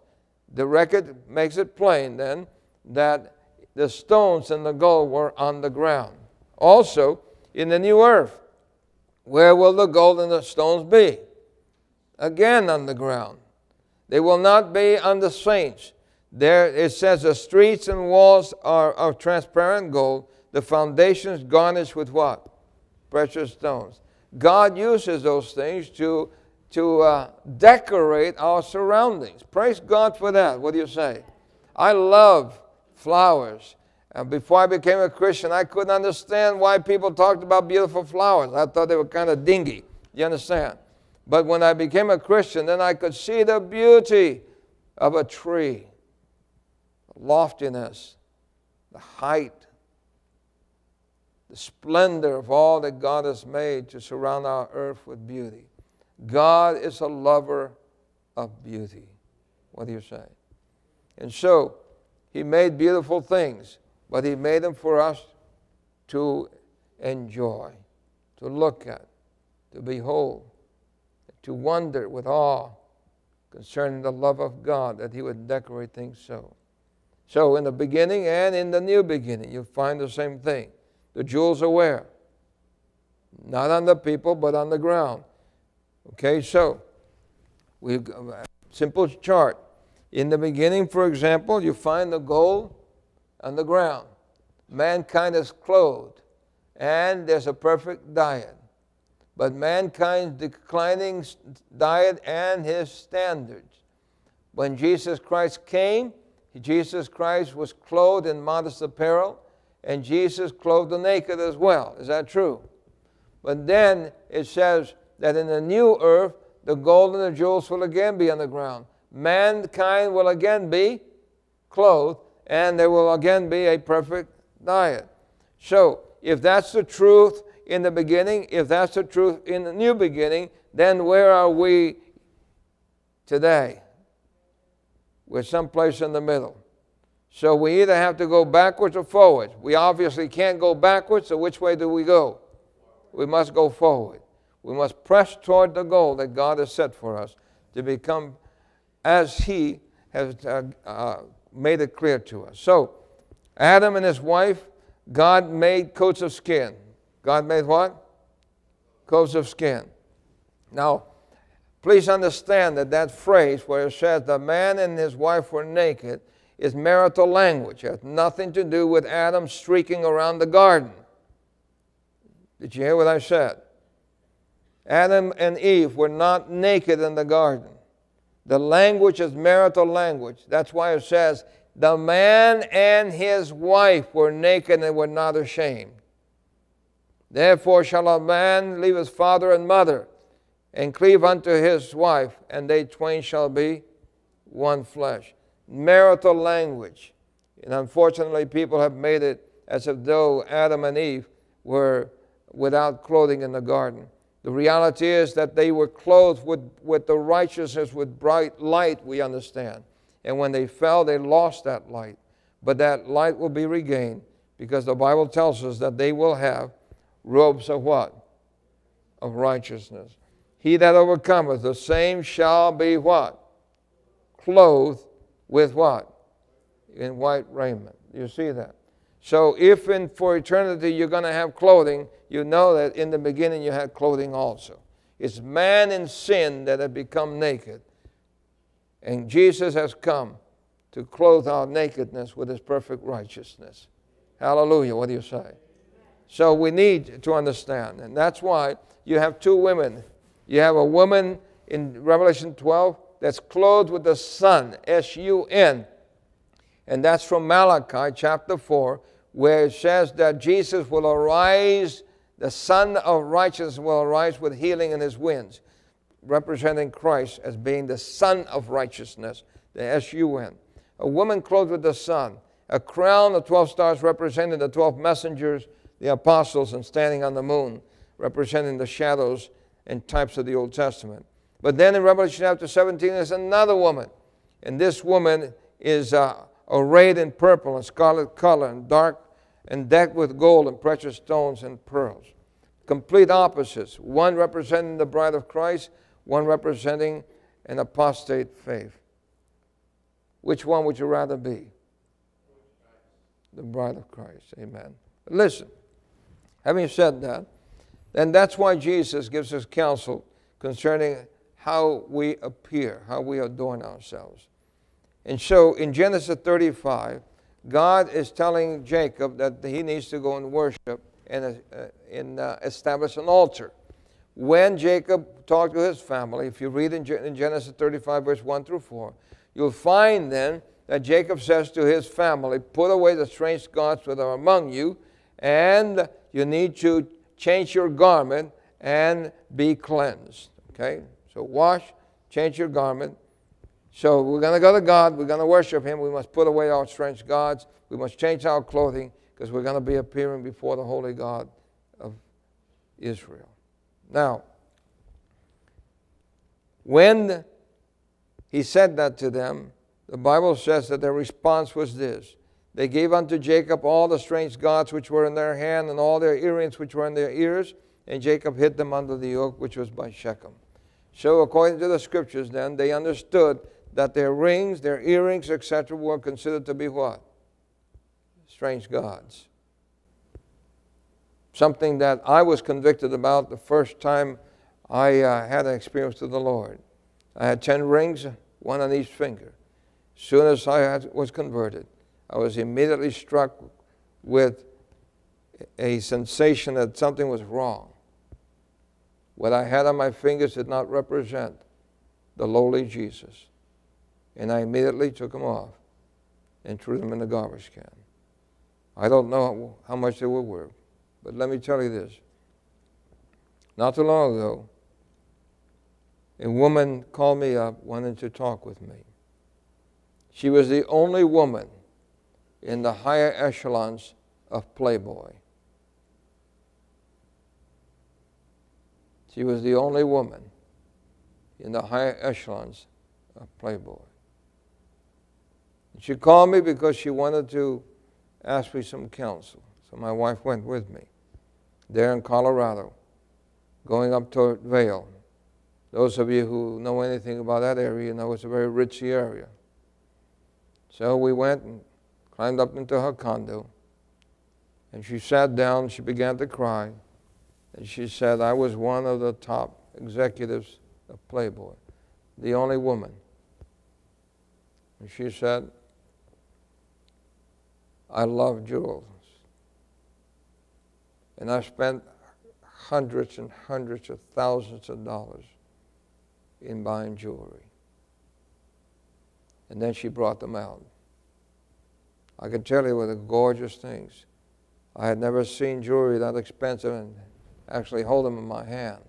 The record makes it plain then that the stones and the gold were on the ground. Also, in the new earth, where will the gold and the stones be? Again on the ground. They will not be on the saints. There it says the streets and walls are of transparent gold, the foundations garnished with what? Precious stones. God uses those things to decorate our surroundings. Praise God for that. What do you say? I love flowers. And before I became a Christian, I couldn't understand why people talked about beautiful flowers. I thought they were kind of dingy. You understand? But when I became a Christian, then I could see the beauty of a tree, the loftiness, the height, the splendor of all that God has made to surround our earth with beauty. God is a lover of beauty. What do you say? And so, He made beautiful things, but He made them for us to enjoy, to look at, to behold, to wonder with awe concerning the love of God, that He would decorate things so. So in the beginning and in the new beginning, you find the same thing. The jewels are where? Not on the people, but on the ground. Okay, so we've got a simple chart. In the beginning, for example, you find the gold on the ground. Mankind is clothed, and there's a perfect diet. But mankind's declining diet and his standards. When Jesus Christ came, Jesus Christ was clothed in modest apparel, and Jesus clothed the naked as well. Is that true? But then it says that in the new earth, the gold and the jewels will again be on the ground. Mankind will again be clothed, and there will again be a perfect diet. So, if that's the truth in the beginning, if that's the truth in the new beginning, then where are we today? We're someplace in the middle. So we either have to go backwards or forwards. We obviously can't go backwards, so which way do we go? We must go forward. We must press toward the goal that God has set for us to become as He has made it clear to us. So Adam and his wife, God made coats of skin. God made what? Coats of skin. Now, please understand that that phrase where it says the man and his wife were naked is marital language. It has nothing to do with Adam streaking around the garden. Did you hear what I said? Adam and Eve were not naked in the garden. The language is marital language. That's why it says the man and his wife were naked and were not ashamed. Therefore shall a man leave his father and mother, and cleave unto his wife, and they twain shall be one flesh. Marital language. And unfortunately, people have made it as if though Adam and Eve were without clothing in the garden. The reality is that they were clothed with the righteousness, with bright light, we understand. And when they fell, they lost that light. But that light will be regained, because the Bible tells us that they will have robes of what? Of righteousness. He that overcometh, the same shall be what? Clothed with what? In white raiment. You see that? So if in for eternity you're going to have clothing, you know that in the beginning you had clothing also. It's man and sin that have become naked. And Jesus has come to clothe our nakedness with His perfect righteousness. Hallelujah. What do you say? So we need to understand, and that's why you have two women. You have a woman in Revelation 12 that's clothed with the sun, S-U-N. And that's from Malachi chapter 4, where it says that Jesus will arise, the Son of Righteousness will arise with healing in His wings, representing Christ as being the Son of Righteousness, the S-U-N. A woman clothed with the sun, a crown of 12 stars representing the 12 messengers, the apostles, and standing on the moon, representing the shadows and types of the Old Testament. But then in Revelation chapter 17, there's another woman. And this woman is arrayed in purple and scarlet color and dark and decked with gold and precious stones and pearls. Complete opposites, one representing the bride of Christ, one representing an apostate faith. Which one would you rather be? The bride of Christ. Amen. Listen. Having said that, and that's why Jesus gives us counsel concerning how we appear, how we adorn ourselves. And so in Genesis 35, God is telling Jacob that he needs to go and worship and establish an altar. When Jacob talked to his family, if you read in Genesis 35, verse 1 through 4, you'll find then that Jacob says to his family, put away the strange gods that are among you, and you need to change your garment and be cleansed. Okay? So wash, change your garment. So we're going to go to God. We're going to worship him. We must put away our strange gods. We must change our clothing because we're going to be appearing before the holy God of Israel. Now, when he said that to them, the Bible says that their response was this. They gave unto Jacob all the strange gods which were in their hand and all their earrings which were in their ears, and Jacob hid them under the yoke which was by Shechem. So according to the scriptures then, they understood that their rings, their earrings, etc. were considered to be what? Strange gods. Something that I was convicted about the first time I had an experience with the Lord. I had 10 rings, one on each finger. As soon as I was converted, I was immediately struck with a sensation that something was wrong. What I had on my fingers did not represent the lowly Jesus. And I immediately took them off and threw them in the garbage can. I don't know how much they were worth, but let me tell you this. Not too long ago, a woman called me up, wanted to talk with me. She was the only woman in the higher echelons of Playboy. She was the only woman in the higher echelons of Playboy. She called me because she wanted to ask me some counsel. So my wife went with me there in Colorado, going up toward Vail. Those of you who know anything about that area, you know it's a very rich area. So we went and climbed up into her condo, and she sat down, she began to cry. And she said, I was one of the top executives of Playboy, the only woman. And she said, I love jewels. And I spent hundreds and hundreds of thousands of dollars in buying jewelry. And then she brought them out. I can tell you what the gorgeous things. I had never seen jewelry that expensive and actually hold them in my hand.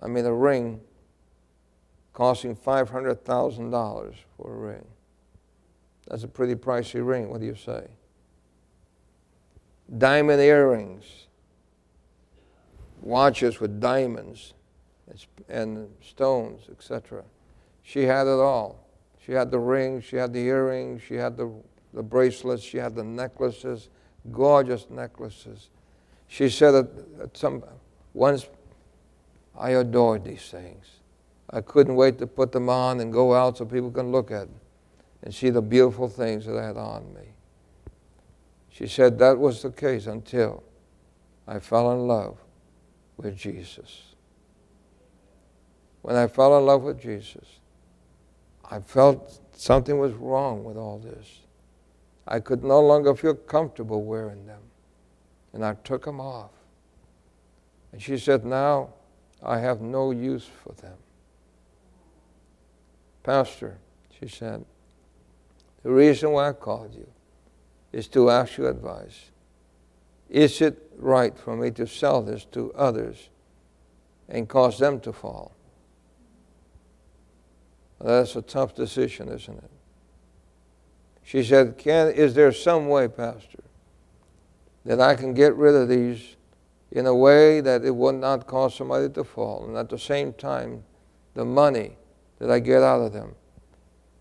I mean, a ring costing $500,000 for a ring. That's a pretty pricey ring, what do you say? Diamond earrings, watches with diamonds and stones, etc. She had it all. She had the rings, she had the earrings, she had the bracelets, she had the necklaces, gorgeous necklaces. She said that once I adored these things. I couldn't wait to put them on and go out so people can look at them and see the beautiful things that I had on me. She said that was the case until I fell in love with Jesus. When I fell in love with Jesus, I felt something was wrong with all this. I could no longer feel comfortable wearing them. And I took them off. And she said, now I have no use for them. Pastor, she said, the reason why I called you is to ask you advice. Is it right for me to sell this to others and cause them to fall? Well, that's a tough decision, isn't it? She said, is there some way, Pastor, that I can get rid of these in a way that it will not cause somebody to fall, and at the same time, the money that I get out of them,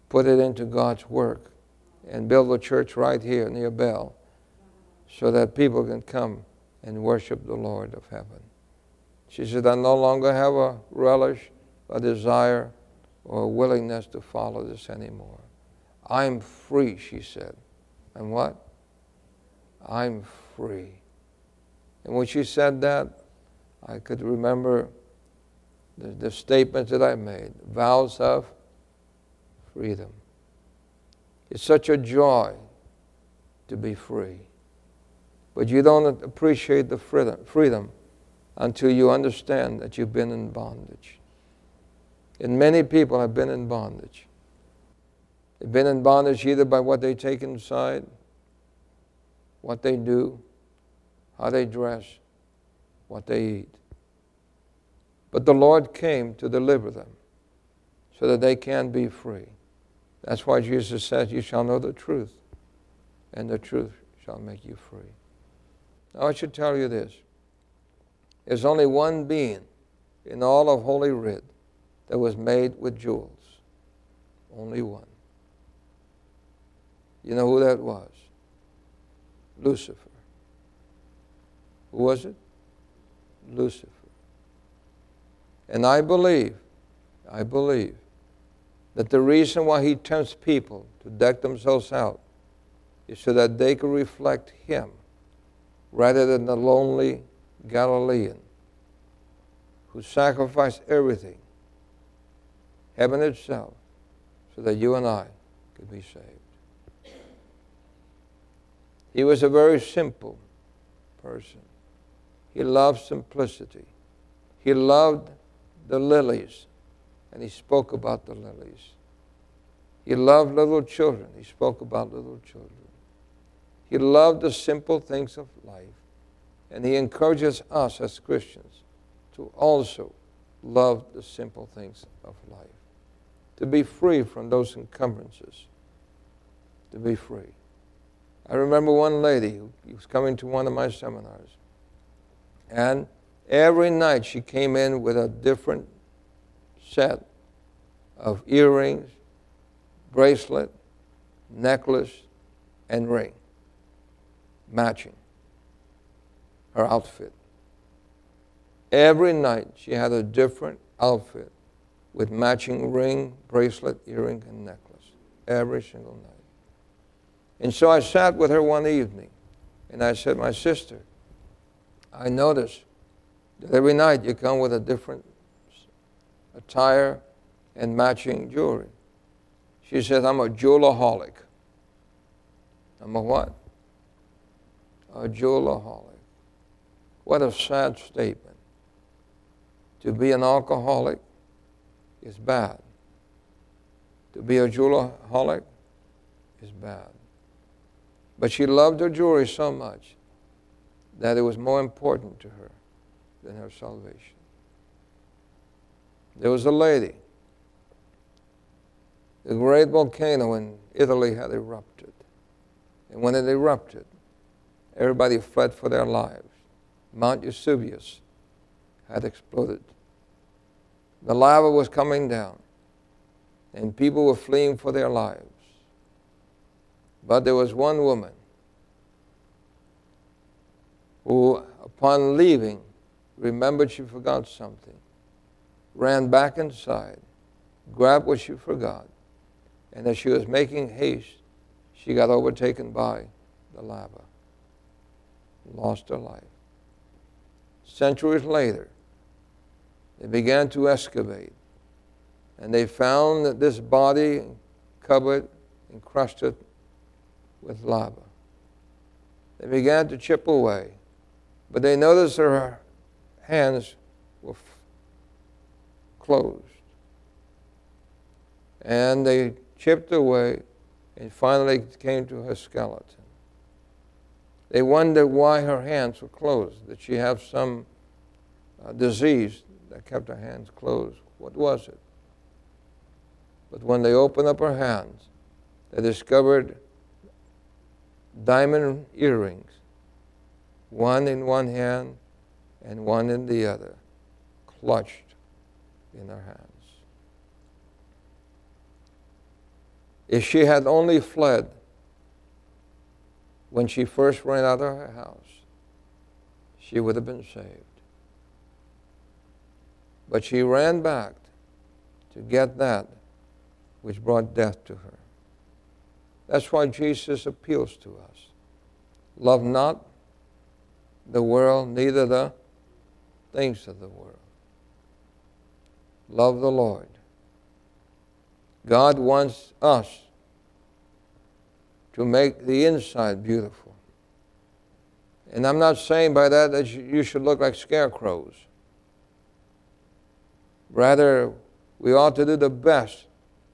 put it into God's work and build a church right here near Bell so that people can come and worship the Lord of heaven. She said, I no longer have a relish, a desire, or a willingness to follow this anymore. I'm free, she said. And what? I'm free. And when she said that, I could remember the statements that I made, vows of freedom. It's such a joy to be free. But you don't appreciate the freedom until you understand that you've been in bondage. And many people have been in bondage. They've been in bondage either by what they take inside, what they do, how they dress, what they eat. But the Lord came to deliver them so that they can be free. That's why Jesus said, you shall know the truth, and the truth shall make you free. Now I should tell you this. There's only one being in all of Holy Writ that was made with jewels. Only one. You know who that was? Lucifer. Who was it? Lucifer. And I believe that the reason why he tempts people to deck themselves out is so that they could reflect him rather than the lonely Galilean who sacrificed everything, heaven itself, so that you and I could be saved. He was a very simple person. He loved simplicity. He loved the lilies, and he spoke about the lilies. He loved little children. He spoke about little children. He loved the simple things of life, and he encourages us as Christians to also love the simple things of life, to be free from those encumbrances, to be free. I remember one lady who was coming to one of my seminars, and every night she came in with a different set of earrings, bracelet, necklace, and ring, matching her outfit. Every night she had a different outfit with matching ring, bracelet, earring, and necklace, every single night. And so I sat with her one evening, and I said, my sister, I noticed that every night you come with a different attire and matching jewelry. She says, I'm a jewelaholic. I'm a what? A jewelaholic. What a sad statement. To be an alcoholic is bad. To be a jewelaholic is bad. But she loved her jewelry so much that it was more important to her than her salvation. There was a lady. The great volcano in Italy had erupted. And when it erupted, everybody fled for their lives. Mount Vesuvius had exploded. The lava was coming down, and people were fleeing for their lives. But there was one woman who, upon leaving, remembered she forgot something, ran back inside, grabbed what she forgot, and as she was making haste, she got overtaken by the lava, lost her life. Centuries later, they began to excavate, and they found that this body covered and crusted with lava. They began to chip away, but they noticed her hands were closed. And they chipped away and finally came to her skeleton. They wondered why her hands were closed. Did she have some disease that kept her hands closed? What was it? But when they opened up her hands, they discovered diamond earrings, one in one hand and one in the other, clutched in her hands. If she had only fled when she first ran out of her house, she would have been saved. But she ran back to get that which brought death to her. That's why Jesus appeals to us. Love not the world, neither the things of the world. Love the Lord. God wants us to make the inside beautiful. And I'm not saying by that that you should look like scarecrows. Rather, we ought to do the best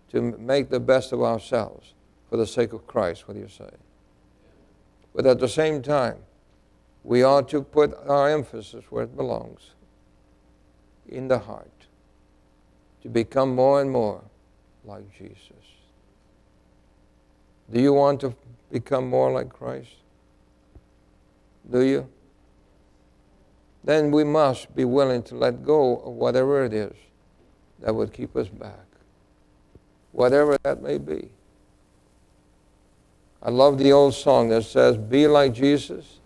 to make the best of ourselves for the sake of Christ, what do you say? But at the same time, we ought to put our emphasis where it belongs, in the heart, to become more and more like Jesus. Do you want to become more like Christ? Do you? Then we must be willing to let go of whatever it is that would keep us back, whatever that may be. I love the old song that says, "Be like Jesus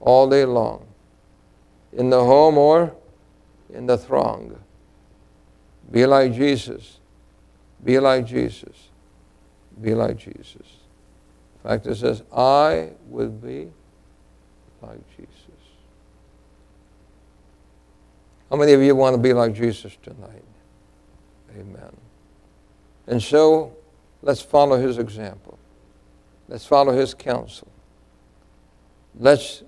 all day long, in the home or in the throng. Be like Jesus, be like Jesus, be like Jesus." In fact, it says, "I will be like Jesus." How many of you want to be like Jesus tonight? Amen. And so, let's follow his example. Let's follow his counsel. Let's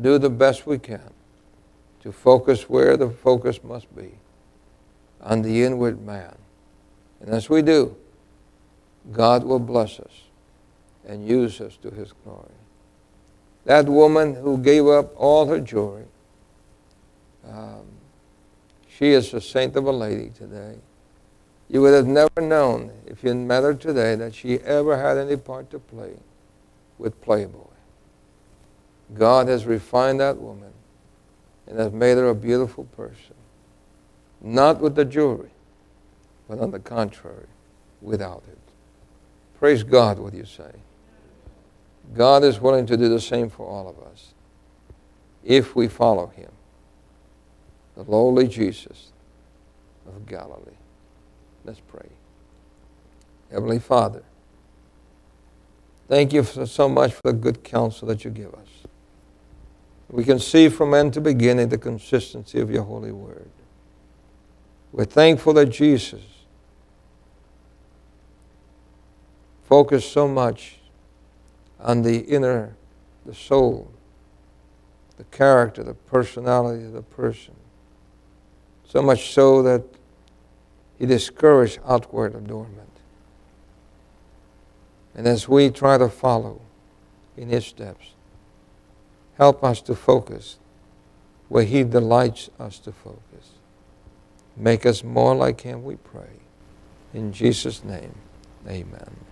do the best we can to focus where the focus must be, on the inward man. And as we do, God will bless us and use us to his glory. That woman who gave up all her jewelry, she is a saint of a lady today. You would have never known, if you met her today, that she ever had any part to play with Playboy. God has refined that woman and has made her a beautiful person. Not with the jewelry, but on the contrary, without it. Praise God, what do you say? God is willing to do the same for all of us if we follow him, the lowly Jesus of Galilee. Let's pray. Heavenly Father, thank you so much for the good counsel that you give us. We can see from end to beginning the consistency of your holy word. We're thankful that Jesus focused so much on the inner, the soul, the character, the personality of the person. So much so that he discouraged outward adornment. And as we try to follow in his steps, help us to focus where he delights us to focus. Make us more like him, we pray. In Jesus' name, amen.